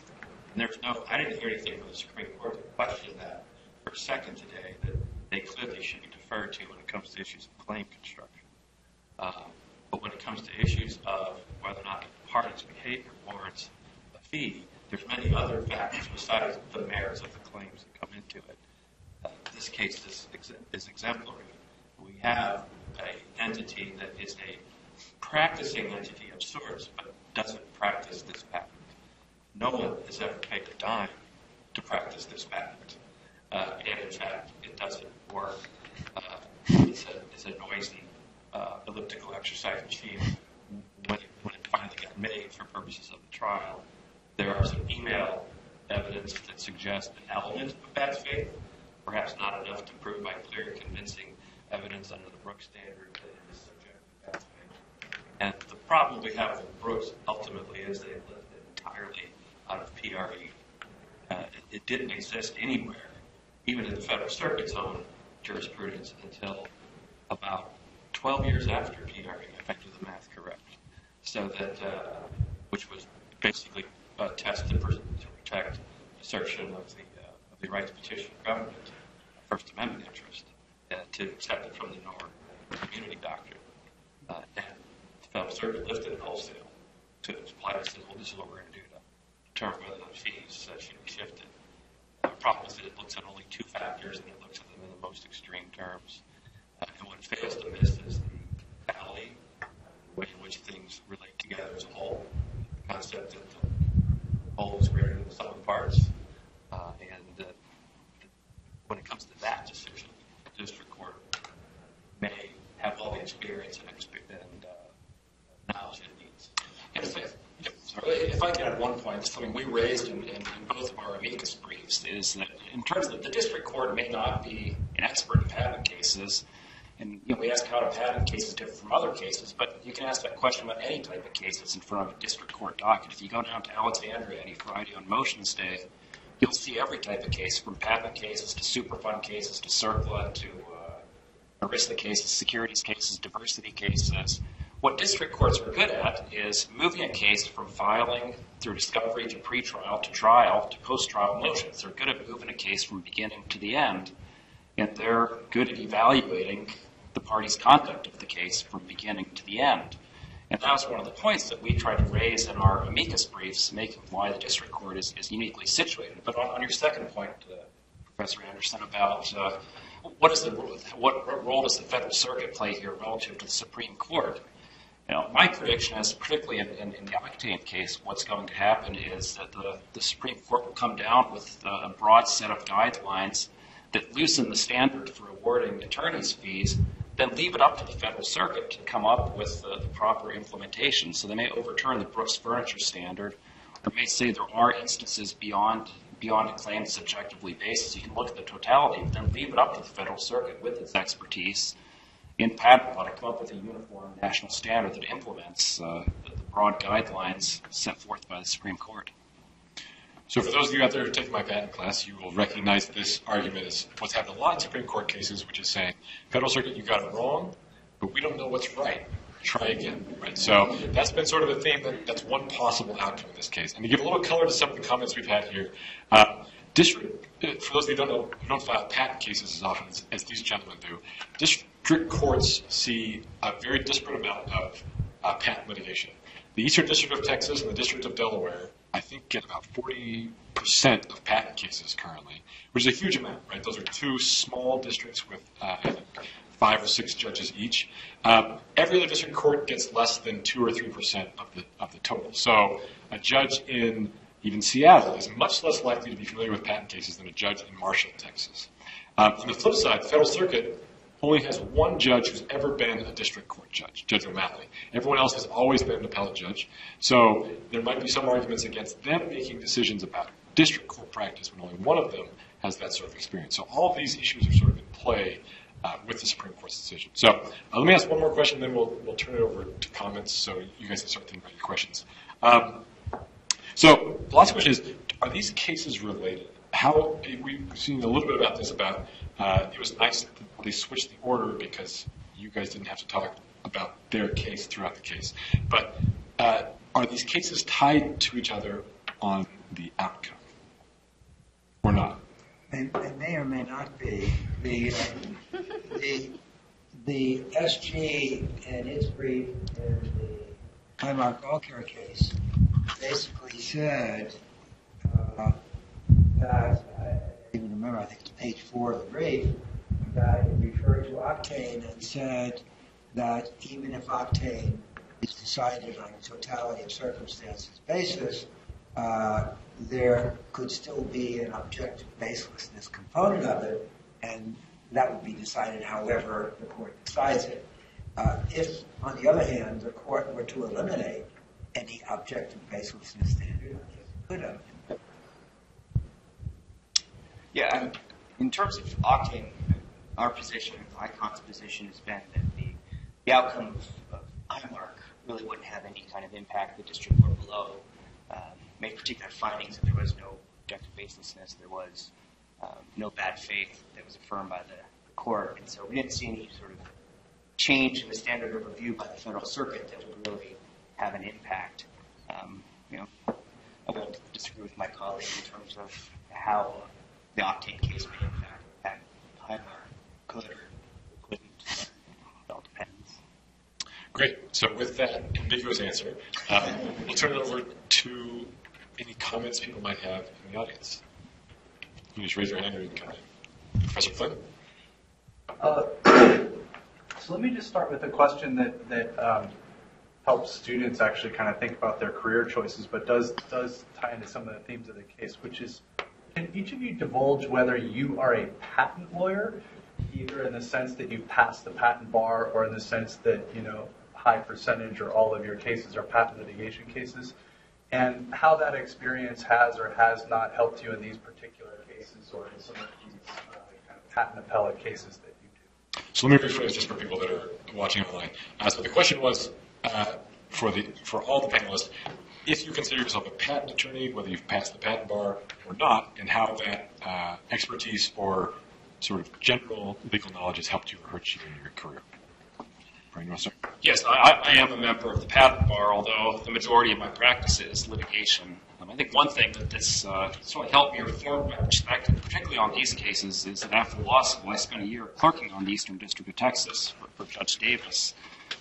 And there's no, I didn't hear anything from the Supreme Court that questioned that for a second today, that they clearly should be deferred to when it comes to issues of claim construction. Um, but when it comes to issues of whether or not the party's behavior warrants a fee, there's many other factors besides the merits of the claims that come into it. Uh, this case is, is exemplary. We have an entity that is a practicing entity of sorts, but doesn't practice this patent. No one has ever paid a dime to practice this patent. Uh, and in fact, it doesn't work. Uh, it's, a, it's a noisy uh, elliptical exercise machine. When it, when it finally got made for purposes of the trial, there are some email evidence that suggests an element of bad faith, perhaps not enough to prove by clear and convincing evidence under the Brooks standard that it is subject to bad faith. And the problem we have with Brooks ultimately is they left it entirely out of P R E. Uh, it, it didn't exist anywhere, even in the Federal Circuit's own jurisprudence, until about twelve years after P R E, if I do the math correct. So that, uh, which was basically a test to protect assertion of the, uh, of the right to petition government, First Amendment interest. Uh, to accept it from the norm, community doctrine. Uh, and the Federal Circuit lifted it wholesale to apply and said, well, this is what we're going to do to determine whether the fees uh, should be shifted. The problem is that it looks at only two factors and it looks at them in the most extreme terms. Uh, and what it fails to miss is the alley, the way in which things relate together as a whole, the concept that the whole is greater than the sum of parts. Uh, and uh, when it comes to that decision, District Court may have all the experience and, experience and uh, knowledge it needs. If, if, if, if I could add one point, something we raised in, in, in both of our amicus briefs is that in terms of the District Court may not be an expert in patent cases, and you know, we ask how do patent cases differ from other cases, but you can ask that question about any type of case that's in front of a District Court docket. If you go down to Alexandria any Friday on Motions Day, you'll see every type of case, from patent cases to Superfund cases to CERCLA to uh, ERISA cases, securities cases, diversity cases. What district courts are good at is moving a case from filing through discovery to pretrial to trial to post-trial motions. They're good at moving a case from beginning to the end, and they're good at evaluating the party's conduct of the case from beginning to the end. And that was one of the points that we tried to raise in our amicus briefs, making why the district court is, is uniquely situated. But on, on your second point, uh, Professor Anderson, about uh, what is the what role does the Federal Circuit play here relative to the Supreme Court? You know, my prediction is, particularly in, in, in the Octane case, what's going to happen is that the, the Supreme Court will come down with a broad set of guidelines that loosen the standard for awarding attorneys' fees, then leave it up to the Federal Circuit to come up with uh, the proper implementation. So they may overturn the Brooks Furniture standard, or may say there are instances beyond beyond a claim subjectively basis. You can look at the totality, but then leave it up to the Federal Circuit with its expertise in patent law to come up with a uniform national standard that implements uh, the, the broad guidelines set forth by the Supreme Court. So for those of you out there who take my patent class, you will recognize this argument is what's happened a lot in Supreme Court cases, which is saying, Federal Circuit, you got it wrong, but we don't know what's right. Try again. Right? So that's been sort of a theme. That, that's one possible outcome in this case. And to give a little color to some of the comments we've had here, uh, District, for those of you who don't know, who don't file patent cases as often as, as these gentlemen do, district courts see a very disparate amount of uh, patent litigation. The Eastern District of Texas and the District of Delaware, I think, get about forty percent of patent cases currently, which is a huge amount, right? Those are two small districts with uh, I think five or six judges each. Um, every other district court gets less than two or three percent of the of the total. So a judge in even Seattle is much less likely to be familiar with patent cases than a judge in Marshall, Texas. Um, on the flip side, the Federal Circuit only has one judge who's ever been a district court judge, Judge O'Malley. Everyone else has always been an appellate judge. So there might be some arguments against them making decisions about district court practice when only one of them has that sort of experience. So all of these issues are sort of in play uh, with the Supreme Court's decision. So uh, let me ask one more question, then we'll, we'll turn it over to comments so you guys can start thinking about your questions. Um, so the last question is, are these cases related? How, we've seen a little bit about this, about uh, it was nice that they switched the order because you guys didn't have to talk about their case throughout the case. But uh, are these cases tied to each other on the outcome or not? They, they may or may not be. The, uh, the, the S G and its brief in the Highmark All Care case basically said, uh, that, I don't even remember, I think it's page four of the brief, that it referred to Octane and said that even if Octane is decided on a totality of circumstances basis, uh, there could still be an objective baselessness component of it, and that would be decided however the court decides it. Uh, if, on the other hand, the court were to eliminate any objective baselessness standard, it could have. Yeah, I mean, in terms of Octane, our position, ICON's position has been that the, the outcome of, of Highmark really wouldn't have any kind of impact. The district court below um, made particular findings that there was no objective baselessness, there was um, no bad faith that was affirmed by the, the court, and so we didn't see any sort of change in the standard of review by the Federal Circuit that would really have an impact. Um, you know, I would disagree with my colleague in terms of how the Octane case may impact that Highmark could or couldn't. It all depends. Great. So with that ambiguous answer, um, we'll turn it over to any comments people might have in the audience. You can just raise your hand or you can come in. Professor Flynn? Uh, so let me just start with a question that, that um, helps students actually kind of think about their career choices, but does, does tie into some of the themes of the case, which is, can each of you divulge whether you are a patent lawyer, either in the sense that you passed the patent bar or in the sense that, you know, high percentage or all of your cases are patent litigation cases, and how that experience has or has not helped you in these particular cases or in some of these uh, kind of patent appellate cases that you do? So let me rephrase just for people that are watching online. Uh, so the question was uh, for the for all the panelists, if you consider yourself a patent attorney, whether you've passed the patent bar or not, and how that uh, expertise or sort of general legal knowledge has helped you or hurt you in your career. Brian, you want to start? Yes, I, I am a member of the patent bar, although the majority of my practice is litigation. Um, I think one thing that this uh, sort of helped me reform my perspective, particularly on these cases, is that after law school, I spent a year clerking on the Eastern District of Texas for, for Judge Davis.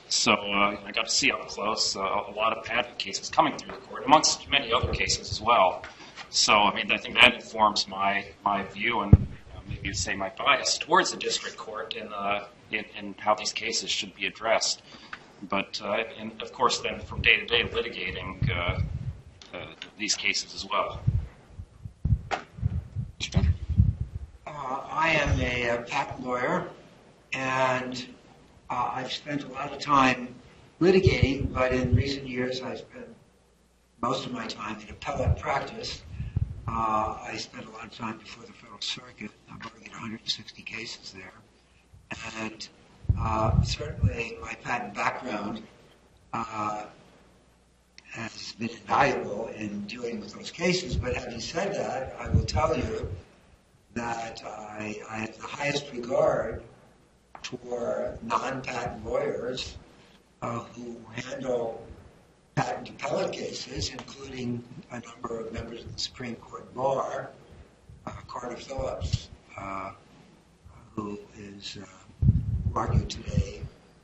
So uh, I got to see up close uh, a lot of patent cases coming through the court, amongst many other cases as well. So I mean, I think that informs my my view and uh, maybe say my bias towards the district court and uh, in, in how these cases should be addressed. But uh, and of course, then from day to day litigating uh, uh, these cases as well. Uh, I am a, a patent lawyer, and Uh, I've spent a lot of time litigating, but in recent years I've spent most of my time in appellate practice. Uh, I spent a lot of time before the Federal Circuit. I've argued one hundred sixty cases there. And uh, certainly my patent background uh, has been invaluable in dealing with those cases. But having said that, I will tell you that I, I have the highest regard for non-patent lawyers uh, who handle patent appellate cases, including a number of members of the Supreme Court bar, uh, Carter Phillips, uh, who is uh, who argued today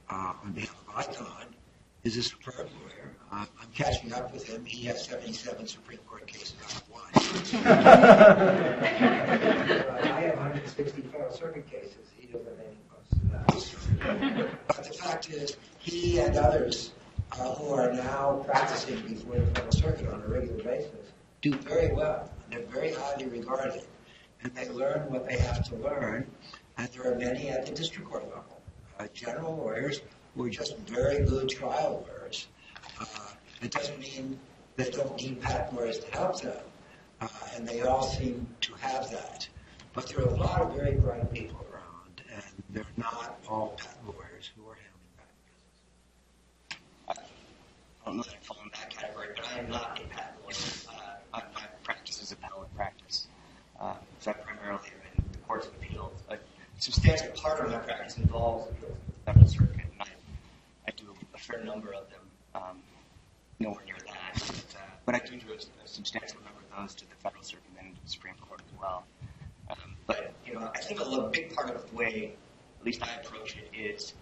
uh, on behalf of Icon, is a superb lawyer. Uh, I'm catching up with him. He has seventy-seven Supreme Court cases out of one. I have one hundred sixty Federal Circuit cases. He doesn't have any close to that. But the fact is, he and others uh, who are now practicing before the Federal Circuit on a regular basis do very well. And they're very highly regarded. And they learn what they have to learn. And there are many at the district court level. Uh, general lawyers who are just very good trial lawyers. Uh, it doesn't mean they don't need patent lawyers to help them, uh, and they all seem to have that. But there are a lot of very bright people around, and they're not all patent lawyers who are handling patent cases. I don't know that I fall in that category, but I am not a patent lawyer. Uh, my practice is appellate practice, uh, so I primarily am in the courts of appeals. A substantial part of my practice involves appeals in the Federal Circuit, and I, I do a fair number of them. Um, nowhere near that, but, uh, but I do do a, a substantial number of those to the Federal Circuit and to the Supreme Court as well. Um, but you know, I think a little, big part of the way, at least I approach it, is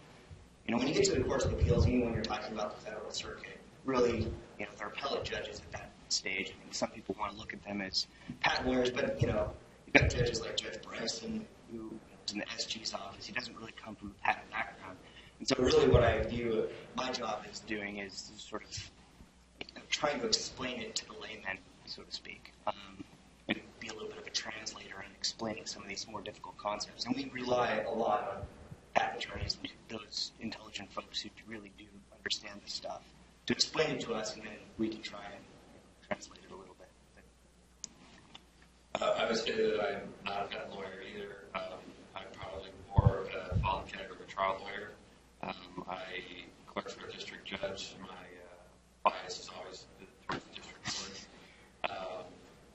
you know when you get to the courts of appeals, even when you're talking about the Federal Circuit, really, you know, they're appellate judges at that stage. I mean, some people want to look at them as patent lawyers, but you know, you've got judges like Judge Bryson, who is in the S G's office. He doesn't really come from a patent background. And so really what I view my job as doing is sort of trying to explain it to the layman, so to speak, um, and be a little bit of a translator in explaining some of these more difficult concepts. And we rely a lot on patent attorneys, those intelligent folks who really do understand this stuff, to explain it to us, and then we can try and translate it a little bit. But, uh, I would say that I'm not a patent lawyer either. Um, I'm probably more of a volunteer or a trial lawyer. Um, I clerk for a district judge. My uh, bias is always towards the district court. Um,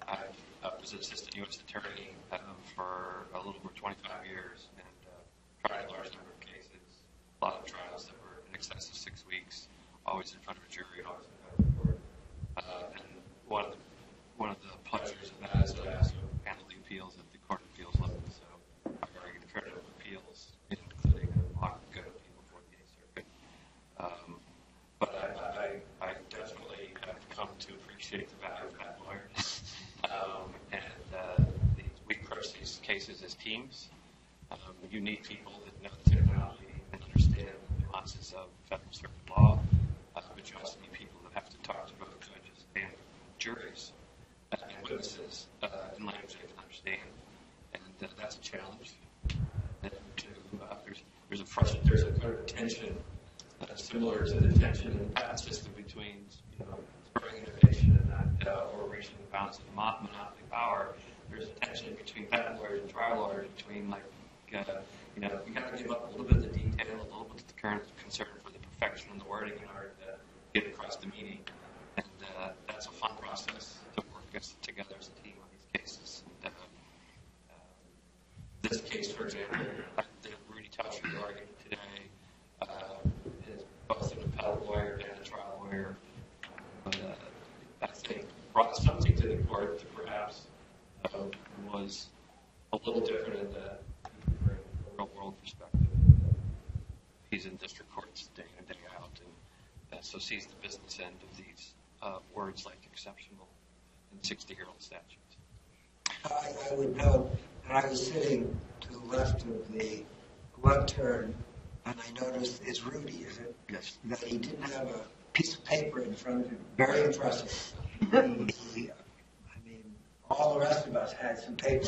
I uh, was an assistant U S attorney um, for a little over twenty-five years and uh, tried a large number of cases, a lot of trials that were in excess of six weeks, always in front of a jury, always in front of a court. Uh, and one of the one of the pleasures of that is that I also handle the appeals at the court of appeals level. So I argue the fairness of appeals, including a lot of good. Um, but I, I, I definitely have come to appreciate the value of patent lawyers um, and uh, these, we approach these cases as teams. Um, you need people that know the technology and understand the nuances of Federal Circuit law, uh, but you also need people that have to talk to both judges and juries uh, and witnesses uh, in language they can understand, and uh, that's a challenge. And to, uh, there's, there's a frustration, there's a kind of tension. Uh, similar to the tension in the patent system between, you know, spurring innovation and not, uh, or reaching the bounds of the monopoly power. There's a tension between patent lawyers and trial lawyers between, like, uh, you know, we got to give up a little bit of the detail, a little bit of the current concern for the perfection and the wording in order to get across the meaning. And uh, that's a fun process to work together as a team on these cases. And, uh, uh, this case, for example, uh, the Rudy Tauscher argument today. Uh, both an appellate lawyer and a trial lawyer, but uh, I think brought something to the court that perhaps uh, was a little different in the real-world perspective. He's in district courts day in and day out, and uh, so sees the business end of these uh, words like exceptional and sixty-year-old statutes. I, I would note that I was sitting to the left of the left turn, and I noticed, it's Rudy, is it? Yes. That he didn't have a piece of paper in front of him. Very impressive. he, I mean, all the rest of us had some paper.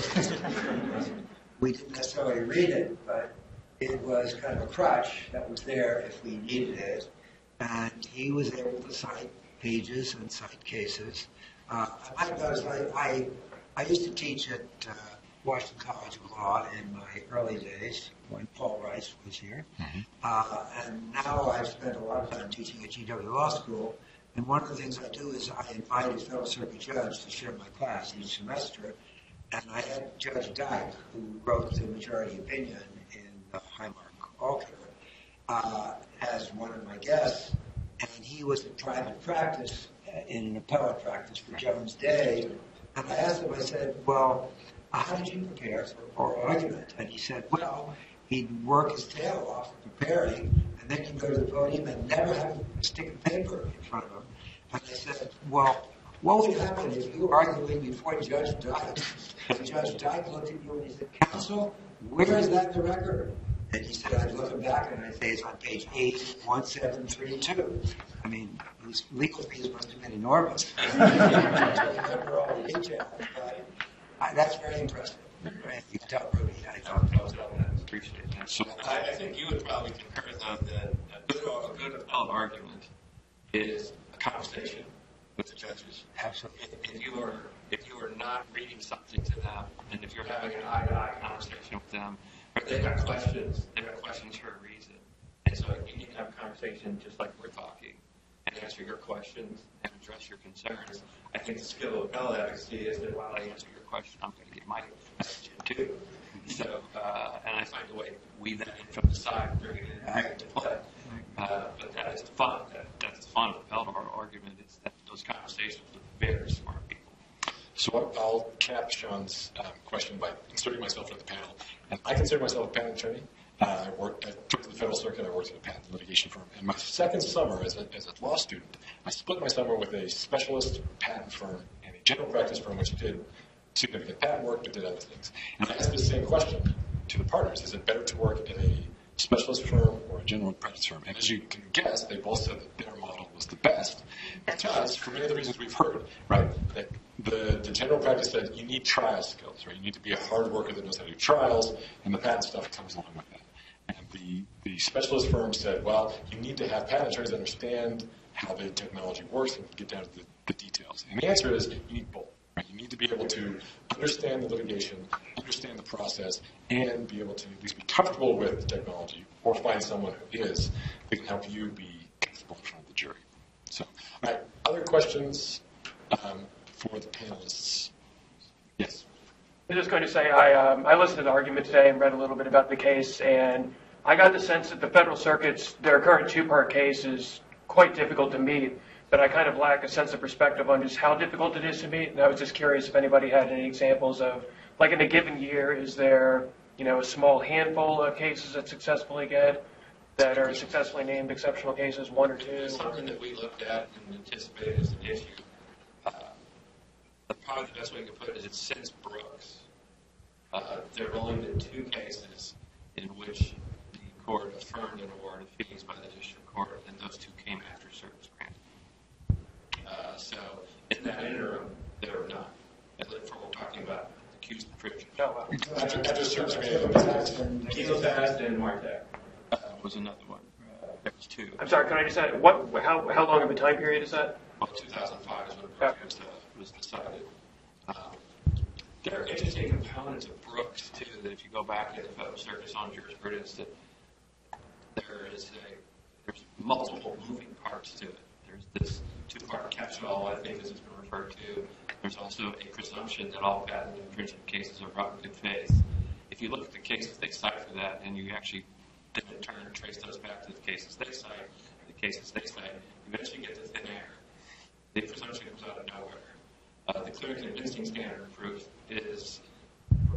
We didn't necessarily read it, but it was kind of a crutch that was there if we needed it. And he was able to cite pages and cite cases. Uh, I might notice, I, I, I used to teach at uh, Washington College of Law in my early days, when Paul Rice was here. Mm-hmm. uh, and now I've spent a lot of time teaching at G W Law School, and one of the things I do is I invite a Federal Circuit judge to share my class each semester, and I had Judge Dyke, who wrote the majority opinion in the Highmark All Care, uh, as one of my guests, and he was in private practice, in an appellate practice for Jones Day, and I asked him, I said, well, how did you prepare for argument? And he said, well, he'd work his tail off preparing, and then he'd go to the podium and never have a stick of paper in front of him. And they said, well, what would happen if you were arguing before Judge Dyke? And Judge Dyke looked at you and he said, counsel, where is that in the record? And he said, I'd look back and I'd say it's on page eight one seven three two. I mean, these legal fees must have been enormous. I, that's very impressive. You can tell Rudy, I thought that was appreciated. So, I, I think you would probably concur, though, that a good, a good appellate argument is a conversation with the judges. Absolutely. If, if you are if you are not reading something to them, and if you're having an eye-to-eye conversation with them, or they've got questions, they've got questions for a reason. And so you need to have a conversation just like we're talking, and answer your questions and address your concerns. I think the skill of appellate advocacy is that while I answer your question, I'm going to get my question too. So, uh, and I find a way to weave that in from the side and bring it in to play. Uh, but that is the fun. That, that's the fun of appellate argument. It's that those conversations with very smart people. So I'll, I'll cap Sean's um, question by inserting myself into the panel. And I consider myself a patent attorney. Uh, I worked at the Federal Circuit. I worked at a patent litigation firm. And my second summer as a, as a law student, I split my summer with a specialist patent firm and a general practice firm, which did significant patent work but did other things. And I asked the same question to the partners. Is it better to work in a specialist firm or a general practice firm? And as you can guess, they both said that their model was the best because, for many of the reasons we've heard, right, that the, the general practice said you need trial skills, right? You need to be a hard worker that knows how to do trials, and the patent stuff comes along with that. And the, the specialist firm said, well, you need to have patent attorneys understand how the technology works and get down to the, the details. And the answer is you need both. Right? You need to be able to understand the litigation, understand the process, and be able to at least be comfortable with the technology or find someone who is that can help you be comfortable in front of the jury. So, all right, other questions um, for the panelists? Yes. I was just going to say, I, um, I listened to the argument today and read a little bit about the case, and I got the sense that the Federal Circuit's, their current two-part case is quite difficult to meet, but I kind of lack a sense of perspective on just how difficult it is to meet, and I was just curious if anybody had any examples of, like in a given year, is there, you know, a small handful of cases that successfully get, that are successfully named exceptional cases, one or two? Something that we looked at and anticipated as an issue. Probably the best way to put it is it's since Brooks. Uh, there have only been two cases in which the court affirmed an award of fees by the district court, and those two came after service grant. Uh, so in that interim, there were none. And therefore, we're talking about accused infringement. No, wow. After, after service grant, Kilopass and Martech uh, was another one. There was two. I'm sorry, can I just add, what, how, how long of a time period is that? Well, two thousand five is when Brooks yeah. was, uh, was decided. Um, there are interesting components of Brooks, too, that if you go back to the Federal Circuit's on jurisprudence, that there is a, there's multiple moving parts to it. There's this two-part catch-all, I think, as it's been referred to. There's also a presumption that all patent infringement cases are brought in good faith. If you look at the cases they cite for that, and you actually then in turn trace those back to the cases they cite, the cases they cite, you eventually get to thin air. The presumption comes out of nowhere. Uh, the clear and convincing standard of proof is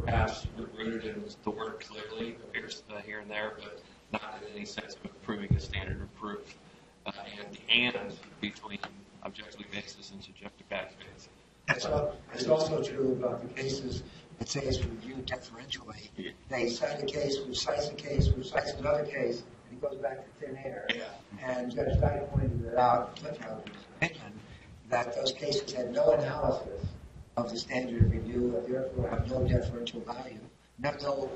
perhaps rooted in the word clearly, appears uh, here and there, but not in any sense of proving a standard of proof. Uh, and the and between objective basis and subjective bad faith. That's, uh, that's also true about the cases that say it's reviewed deferentially. Yeah. They cite a case, which cites a case, which cites another case, and it goes back to thin air. Yeah. And Judge Dyke pointed it out in Cliffhouse's opinion, that those cases had no analysis of the standard of review and therefore have no deferential value, have no,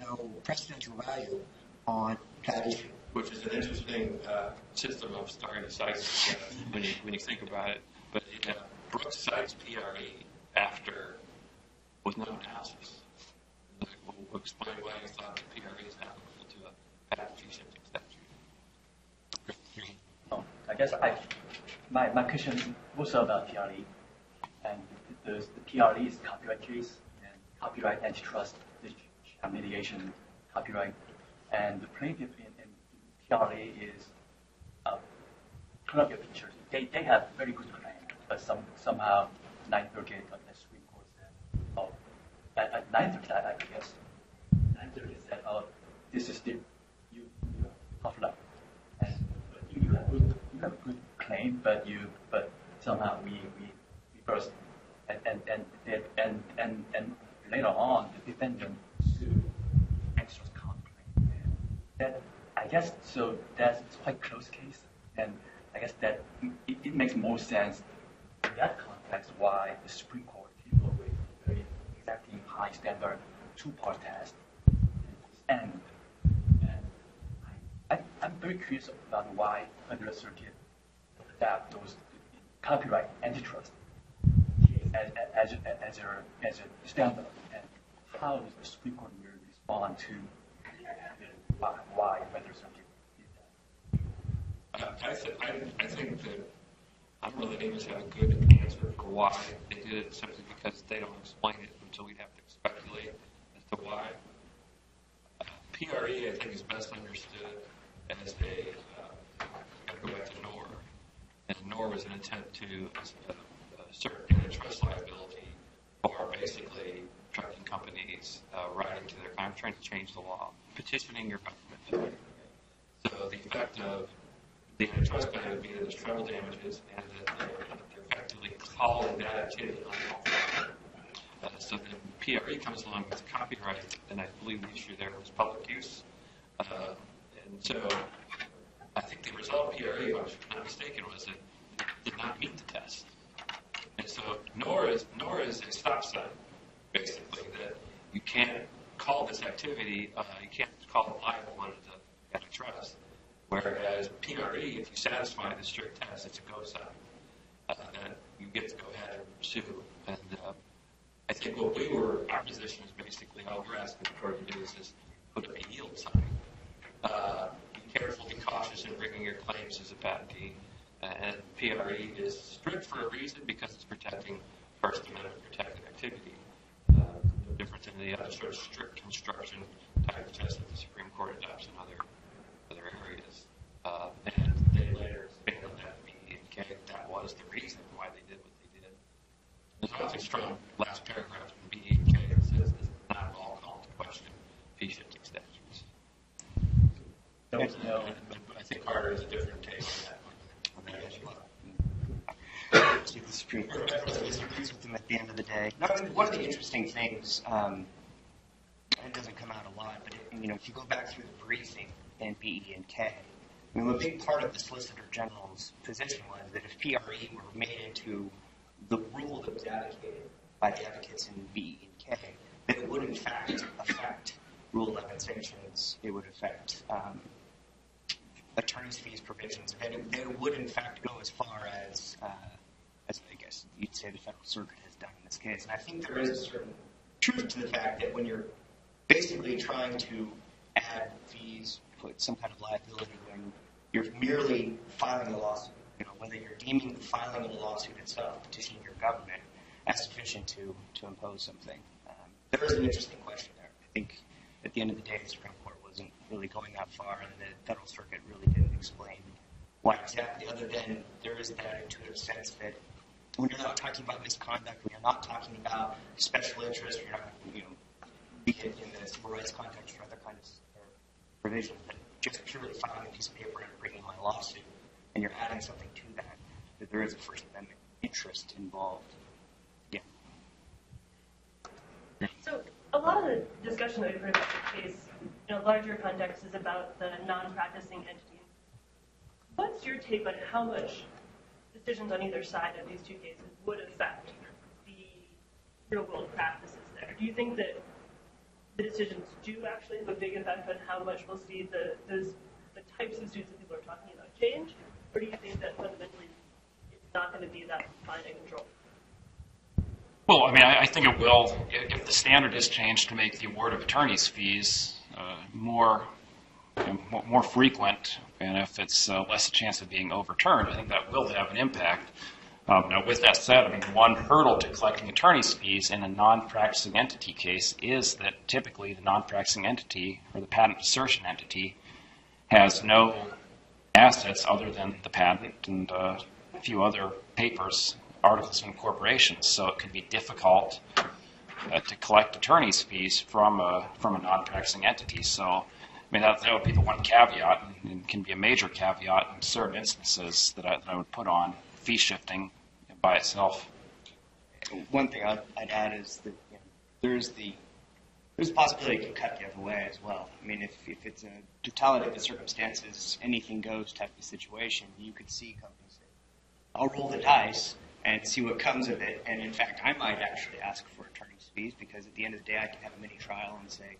no precedential value on that issue. Which is an interesting uh, system of starting to cite when you, when you think about it. But you know, Brooks cites P R E after with no analysis. Like, we'll, we'll explain why you thought that P R E is applicable to a patent fee shifting statute. Oh, I guess I. My, my question was about P R E, and the, the P R E is copyright case, and copyright antitrust litigation, copyright, and the plaintiff in, in P R E is uh, Columbia Pictures. They, they have very good claim, but some, somehow Ninth Circuit of the Supreme Court said, oh, at, at nine thirty, I, I guess, nine thirty said, oh, this is the, you, you tough luck. And but you, you, have good, you have a good claim, but you, but somehow we, we, we burst. And, and, and, and, and, and, and later on, the defendant sued extras counterclaim. That, I guess, so that's quite a close case. And I guess that it, it makes more sense in that context why the Supreme Court came up with a very exacting high standard two-part test. And, and I, I, I'm very curious about why Federal Circuit adapt those copyright antitrust as, as, as, a, as, a, as a standard. And how does the Supreme Court respond to uh, why Federal Circuit did that? Uh, I, said, I, I think that I'm really able to have a good answer for why they did it simply because they don't explain it, until we'd have to speculate as to why. Uh, P R E, I think, is best understood as a, uh, I go back to N O R, and N O R was an attempt to uh, uh, assert antitrust liability for basically trucking companies uh, writing to their clients, trying to change the law, petitioning your government. So the effect of the antitrust ban would be that there's treble damages and that they're effectively calling that activity unlawful. Uh, so then P R E comes along with copyright, and I believe the issue there was public use. Uh, and so I think the result of P R E, if I'm not mistaken, was that it did not meet the test. And so N O R is, N O R is a stop sign, basically, that you can't call this activity, uh, you can't call it liable under the antitrust. Whereas P R E, if you satisfy the strict test, it's a go sign. Uh, then you get to go ahead and pursue. And uh, I think what we were, our position is basically all we're asking the court to do is just put up a yield sign. Uh, be careful, be cautious in bringing your claims as a patentee. Uh, and P R E is strict for a reason because it's protecting First Amendment protected activity. Uh, no different than the other sort of strict construction type test that the Supreme Court adopts in other. other areas, uh, and they later expanded on that B E K. That was the reason why they did what they did. There's also a strong last paragraph in B E K that says this is not all called to question fee shifting statutes. So, and, no, and, I think Carter is a different take on that one. Okay. The Supreme Court agrees with them at the end of the day. No, I mean, one of the interesting things, um, and it doesn't come out a lot, but it, you know, if you go back through the briefing. And B E and K. I mean, a big part of the Solicitor General's position was that if P R E were made into the rule that was advocated by the advocates in B E and K, that it would in fact affect Rule eleven sanctions. It would affect um, attorneys' fees provisions. And it, it would in fact go as far as, uh, as I guess you'd say the Federal Circuit has done in this case. And I think there is a certain truth to the fact that when you're basically trying to add fees, put some kind of liability when you're merely filing a lawsuit, you know, whether you're deeming the filing of a lawsuit itself, petitioning your government, as sufficient to, to impose something. Um, there is an interesting question there. I think at the end of the day, the Supreme Court wasn't really going that far, and the Federal Circuit really didn't explain why exactly, other than there is that intuitive sense that when you're not talking about misconduct, when you're not talking about special interest, you're not, you know, be it in the civil rights context or other kinds of provision, but just purely filing a piece of paper and bringing my lawsuit, and you're adding something to that, that there is a First Amendment interest involved. Yeah. So a lot of the discussion that we've heard about the case in a larger context is about the non-practicing entity. What's your take on how much decisions on either side of these two cases would affect the real-world practices there? Do you think that the decisions do actually have a big impact on how much we'll see the those the types of suits that people are talking about change, or do you think that fundamentally it's not going to be that fine and controlled? Well, I mean, I, I think it will if the standard is changed to make the award of attorneys' fees uh, more you know, more frequent, and if it's uh, less a chance of being overturned, I think that will have an impact. Um, now, with that said, I mean, one hurdle to collecting attorney's fees in a non-practicing entity case is that typically the non-practicing entity or the patent assertion entity has no assets other than the patent and uh, a few other papers, articles of incorporation. So it can be difficult uh, to collect attorney's fees from a, from a non-practicing entity. So, I mean, that, that would be the one caveat, and can be a major caveat in certain instances that I, that I would put on fee shifting by itself. One thing I'd, I'd add is that you know, there's the there's a possibility it could cut the other way as well. I mean, if, if it's a totality of the circumstances, anything goes type of situation, you could see companies say, I'll roll the dice and see what comes of it. And in fact, I might actually ask for attorney's fees, because at the end of the day, I can have a mini trial and say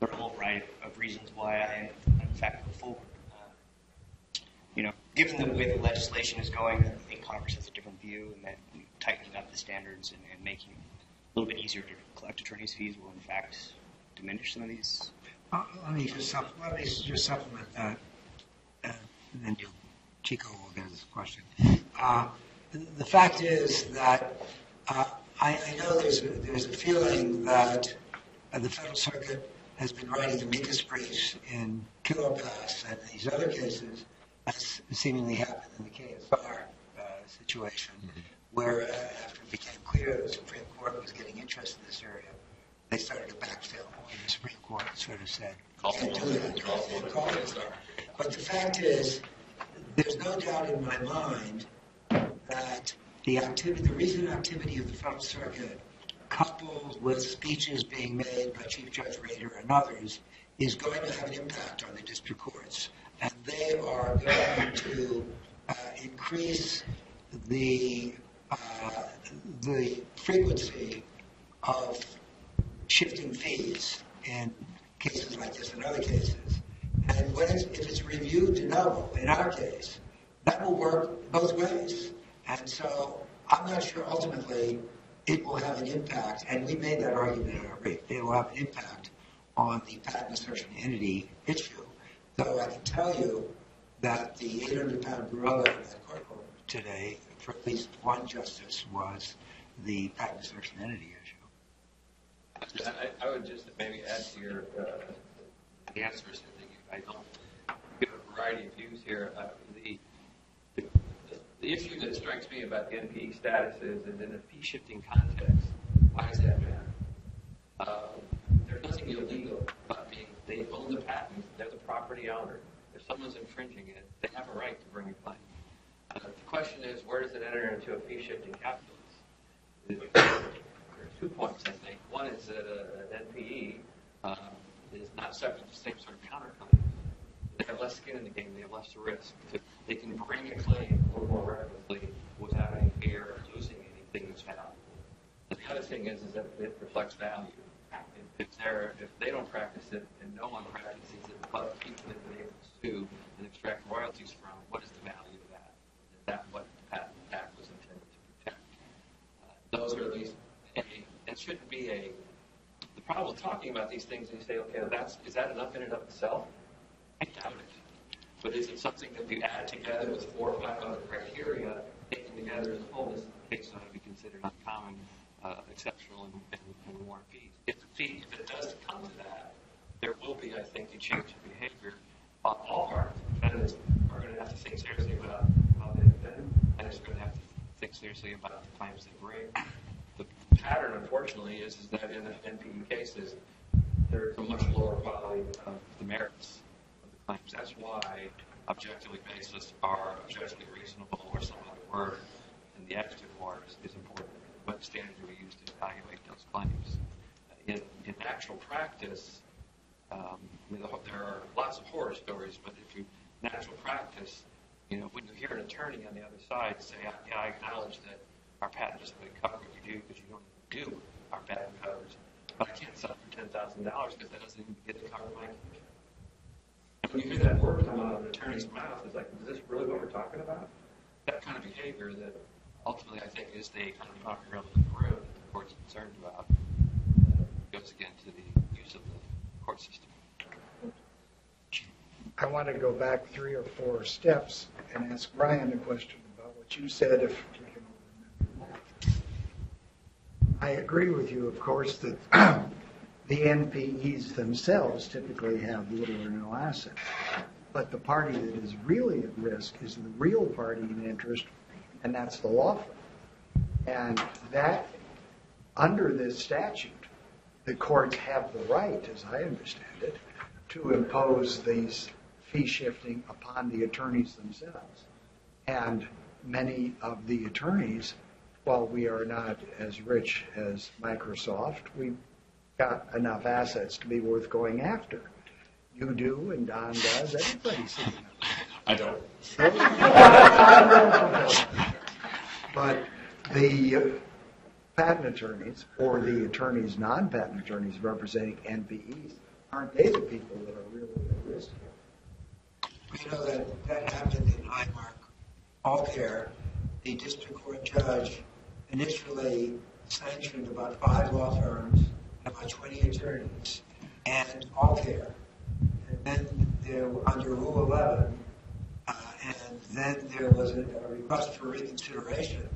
there are a whole variety of reasons why I, in fact, go forward. Uh, you know, given the way the legislation is going, I think Congress has a different view, and that tightening up the standards and, and making it a little bit easier to collect attorney's fees will, in fact, diminish some of these. Uh, let me just supplement, let me just supplement that, uh, and then you, Chico, will get this question. Uh, the fact is that uh, I, I know there's a, there's a feeling that uh, the Federal Circuit has been writing amicus briefs in Kilopass and these other cases, as seemingly happened in the K S R uh, situation. Mm-hmm. Where uh, after it became clear the Supreme Court was getting interested in this area, they started to backfill. The Supreme Court sort of said, can't do that. But the fact is, there's no doubt in my mind that the activity, the recent activity of the Federal Circuit, coupled with speeches being made by Chief Judge Rader and others, is going to have an impact on the district courts. And they are going to uh, increase the Uh, the frequency of shifting fees in cases like this and other cases. And when it's, if it's reviewed de novo, in our case, that will work both ways. And so I'm not sure ultimately it will have an impact, and we made that argument in our brief, it will have an impact on the patent assertion entity issue. Though I can tell you that the eight hundred pound gorilla in that courtroom today, for at least one justice, was the patent assertion entity issue. Yeah, I, I would just maybe add to your uh, answers. I think I don't give a variety of views here. Uh, the, the, the issue that strikes me about the N P E status is that in a fee shifting context, why does that matter? Uh, there's nothing illegal about being, they own the patent, they're the property owner. If someone's infringing it, they have a right to bring a claim. Uh, the question is, where does it enter into a fee-shifting calculus? There are two points, I think. One is that uh, an N P E uh, is not subject to the same sort of counterclaim. They have less skin in the game. They have less risk. They can bring a claim a little more rapidly without any fear of losing anything that's valuable. The other thing is, is that it reflects value. If, if they don't practice it and no one practices it, but people that they're able to sue and extract royalties from, what is the value? That's what the Patent Act was intended to protect. Uh, those are at least, and it shouldn't be a, the problem with talking about these things is you say, okay, well that's, is that enough in and of itself? I doubt it. But is it something that you add together with four or five other criteria, taken together as a whole, this case ought to be considered uncommon, uh, exceptional, and, and, and warrant fees. If, if it does come to that, there will be, I think, a change in behavior on all parts. Defendants are going to have to think seriously about and it's going to have to think seriously about the claims they bring. The pattern, unfortunately, is, is that in the N P E cases, there's a much lower quality of the merits of the claims. That's why objectively baseless are objectively reasonable, or some other word, and the adjective word is, is important. What standard do we use to evaluate those claims? In, in actual practice, um, there are lots of horror stories, but if you, in actual practice, you know, when you hear an attorney on the other side say, yeah, I acknowledge that our patent doesn't really cover what you do because you don't do our patent coverage, but I can't sell it for ten thousand dollars because that doesn't even get to cover my future. And when you hear that word come out of an attorney's mouth, it's like, is this really what we're talking about? That kind of behavior that ultimately I think is the kind of relevant road that the court's concerned about uh, goes again to the use of the court system. I want to go back three or four steps and ask Brian a question about what you said, if we can remember. I agree with you, of course, that the N P Es themselves typically have little or no assets. But the party that is really at risk is the real party in interest, and that's the law firm. And that under this statute, the courts have the right, as I understand it, to impose these fee shifting upon the attorneys themselves. And many of the attorneys, while we are not as rich as Microsoft, we've got enough assets to be worth going after. You do, and Don does, everybody's sitting up. I don't. But the patent attorneys, or the attorneys, non-patent attorneys representing N P Es, aren't they the people that are really at risk here? We know that that happened in Highmark, All Care. The district court judge initially sanctioned about five law firms, about twenty attorneys, and All Care. And then there were under Rule eleven, uh, and then there was a, a request for reconsideration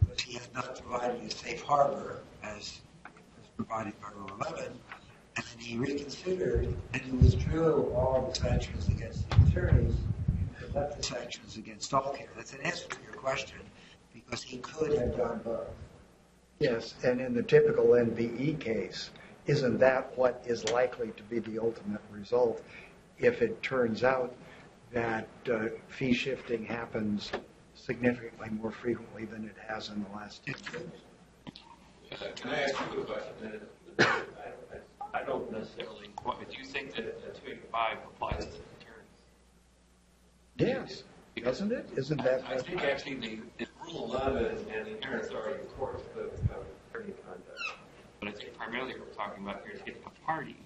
because he had not provided a safe harbor as was provided by Rule eleven. And he reconsidered and he withdrew all the sanctions against the attorneys and left the sanctions against All Care. That's an answer to your question, because he could have done both. Yes, and in the typical N B E case, isn't that what is likely to be the ultimate result if it turns out that uh, fee shifting happens significantly more frequently than it has in the last ten years? Uh, can I ask you a question? I, I don't necessarily. Well, do you think that uh, two eighty-five applies to the attorneys? Yes. Because doesn't it? Isn't that? I, I think actually the, the Rule eleven and the inherent authority of courts that have attorney conduct. But I think primarily what we're talking about here is getting a party.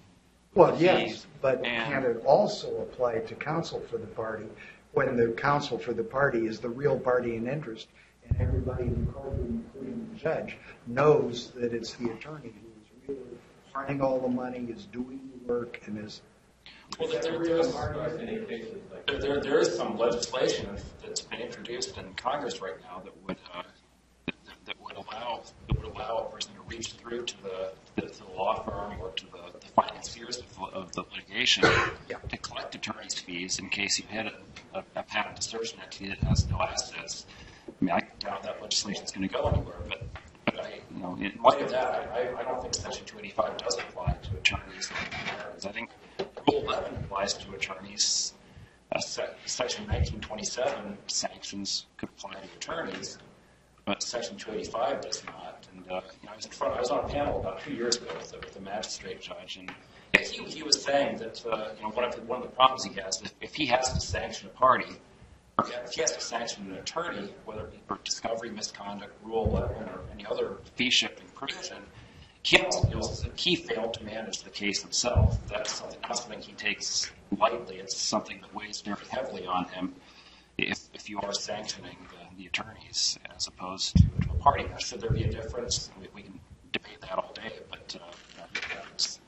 Well, yes, but can it also apply to counsel for the party when the counsel for the party is the real party in interest and everybody in the courtroom, including the judge, knows that it's the attorney who is really finding all the money, is doing the work, and is... Well, there, there, is, there, there, there is some legislation that's been introduced in Congress right now that would... Uh, that would allow that would allow a person to reach through to the, to the law firm or to the, the financiers of, of the litigation yeah. to collect attorney's fees in case you hit a, a, a patent assertion entity that has no assets. I mean, I doubt that legislation is going to go anywhere, but, but I, you know, in light of that, I, I don't think Section two eighty-five does apply to attorneys. I think Rule eleven applies to attorneys. Uh, Section nineteen twenty-seven sanctions could apply to attorneys. But Section two eighty-five does not. And uh, you know, I was in front. I was on a panel about two years ago with the, with the magistrate judge, and he, he was saying that uh, you know one of the, one of the problems he has is if he has to sanction a party, or if he has to sanction an attorney, whether it be for discovery misconduct, Rule eleven, or any other fee shifting provision, he also feels that he failed to manage the case himself. That's something, not something he takes lightly. It's something that weighs very heavily on him. If, if you are sanctioning the, the attorneys as opposed to, to a party. Now, should there be a difference? We, we can debate that all day, but uh, that's,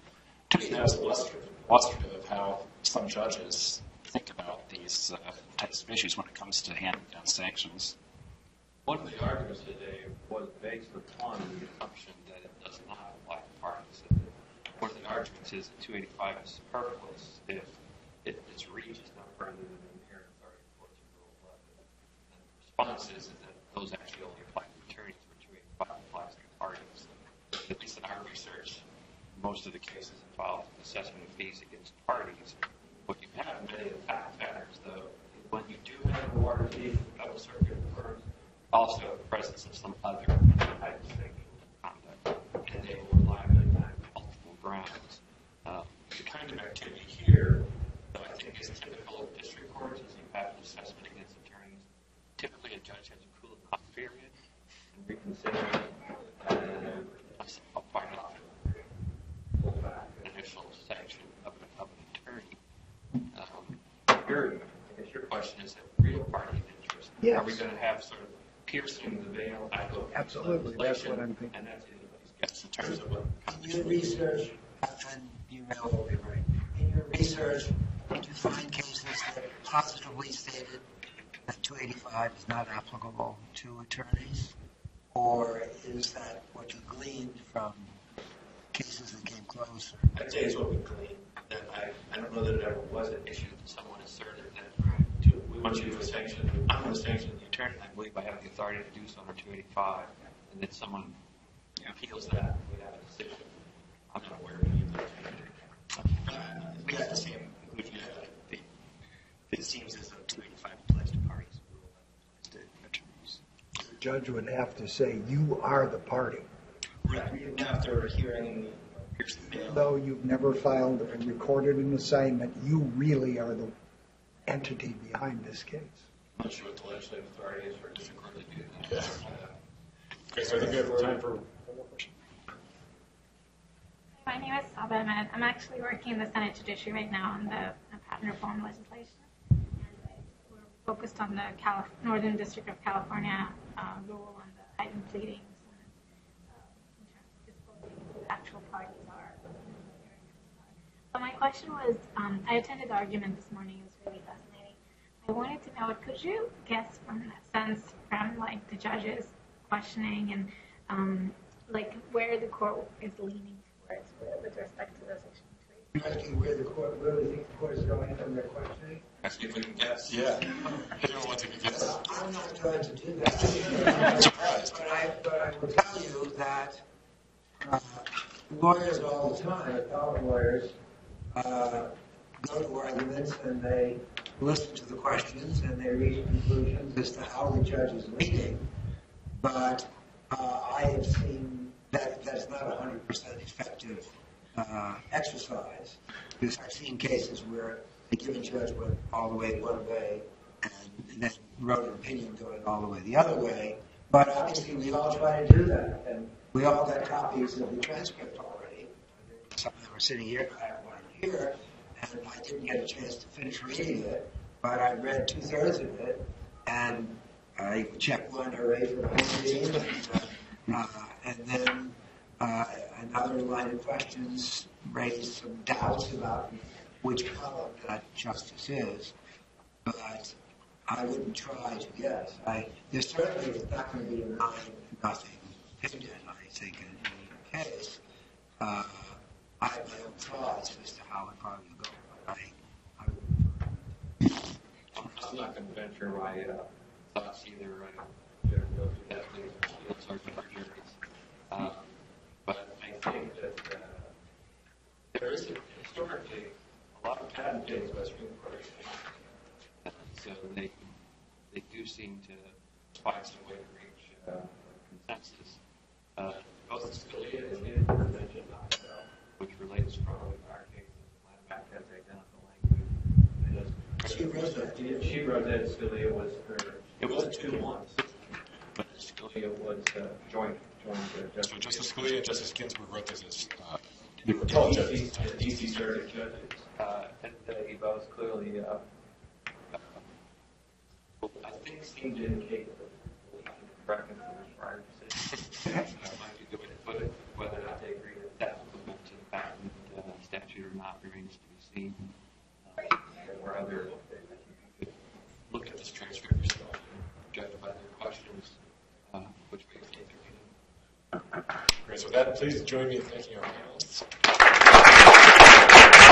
to me that's illustrative, illustrative of how some judges think about these uh, types of issues when it comes to handing down sanctions. One of the arguments today was based upon the assumption that it does not apply to parties. One of the arguments is that two eighty-five is superfluous if it, its reach is not further than is that those actually only apply to attorneys, which we apply to parties. At least in our research, most of the cases involve assessment of fees against parties. What you have in many of the patent matters, though, when you do have a water fee from Federal Circuit firms, also the presence of some other type of sanctioned conduct, and they will rely on multiple grounds. Uh, the kind of activity here, though, I think is typical of district courts, is you have an assessment against attorneys. Typically, a judge has a cool off period and reconsidering uh, a final initial sanction of an, of an attorney. Um, your, I guess your question is a real party of interest. Yes. Are we going to have sort of piercing the veil? Absolutely. That's what I'm thinking. And that's anybody's guess in terms of what. In your research, and you know, right. In your research, did you find cases that positively stated that two eighty-five is not applicable to attorneys, or is that what you gleaned from cases that came close? I'd say it's what we gleaned. That I, I don't know that it ever was an issue that someone asserted that to, we want you to sanction, I'm going to sanction the attorney, I believe I have the authority to do so under two eighty-five, and that someone appeals that without a decision. I'm not aware of any of those. Uh, we have the same conclusion. That it seems as though two eighty-five applies to parties, Rule eleven applies to attorneys. The judge would have to say, you are the party. Right. After hearing Pierce the mail. Though you've never filed or recorded an assignment, you really are the entity behind this case. I'm not sure what the legislative authority is for a district court to do that. Yeah. Okay, so I think we have time for one more question. My name is Saba Ahmed. I'm actually working in the Senate Judiciary right now on the patent reform legislation. And we're focused on the Calif Northern District of California uh, rule on the heightened pleadings and, uh, in terms of disclosing who the actual parties are. So my question was, um, I attended the argument this morning. It was really fascinating. I wanted to know, could you guess from the sense from like the judges questioning and um, like where the court is leaning? With respect to those sections. You're asking where the court really thinks the court is going from their questioning? Asking if we can guess. Yeah. Everyone wants to guess. Uh, I'm not trying to do that. Surprised. But I, but I will tell you that uh, lawyers all the time, fellow lawyers, uh, go to arguments and they listen to the questions and they reach conclusions as to how the judge is leading. But uh, I have seen That, that's not a hundred percent effective uh, exercise. Because I've seen cases where a given judge went all the way one way and, and then wrote an opinion going all the way the other way. But obviously, we all try to do that, and we all got copies of the transcript already. Some of them are sitting here, I have one here, and I didn't get a chance to finish reading it, but I read two thirds of it, and I checked one hooray for fifteen. Uh, and then uh, another line of questions raised some doubts about which column that justice is, but I wouldn't try to guess. I, there certainly is not going to be a nine nothing opinion, I think, in any case. Uh, I have my own thoughts as to how it probably will go. But I, I I'm not going to venture my uh, thoughts either. Right? Um, but I think that uh, there is historically a lot of patent days by Supreme Court, uh, so they they do seem to find some way to reach uh, consensus. Uh, both Scalia and Nina mentioned I S O, which relates probably to our case. The Patent Act has identical language. She wrote that. She wrote that Scalia was her. It wasn't two ones. Scalia was uh, joined. joined uh, so Justice Scalia and Justice Ginsburg wrote this as uh, they were told judges. D C circuit judges. Uh, and they both clearly, uh, uh, I think, seemed to indicate that correctness of their prior decision. That might be a good way to put it. Whether or not they agree that that was to the patent uh, statute or not remains to be seen. Uh, or other, uh, look at this transcript yourself and judge by their questions. Uh, which we think they're doing. Great. So with that, please join me in thanking our panelists.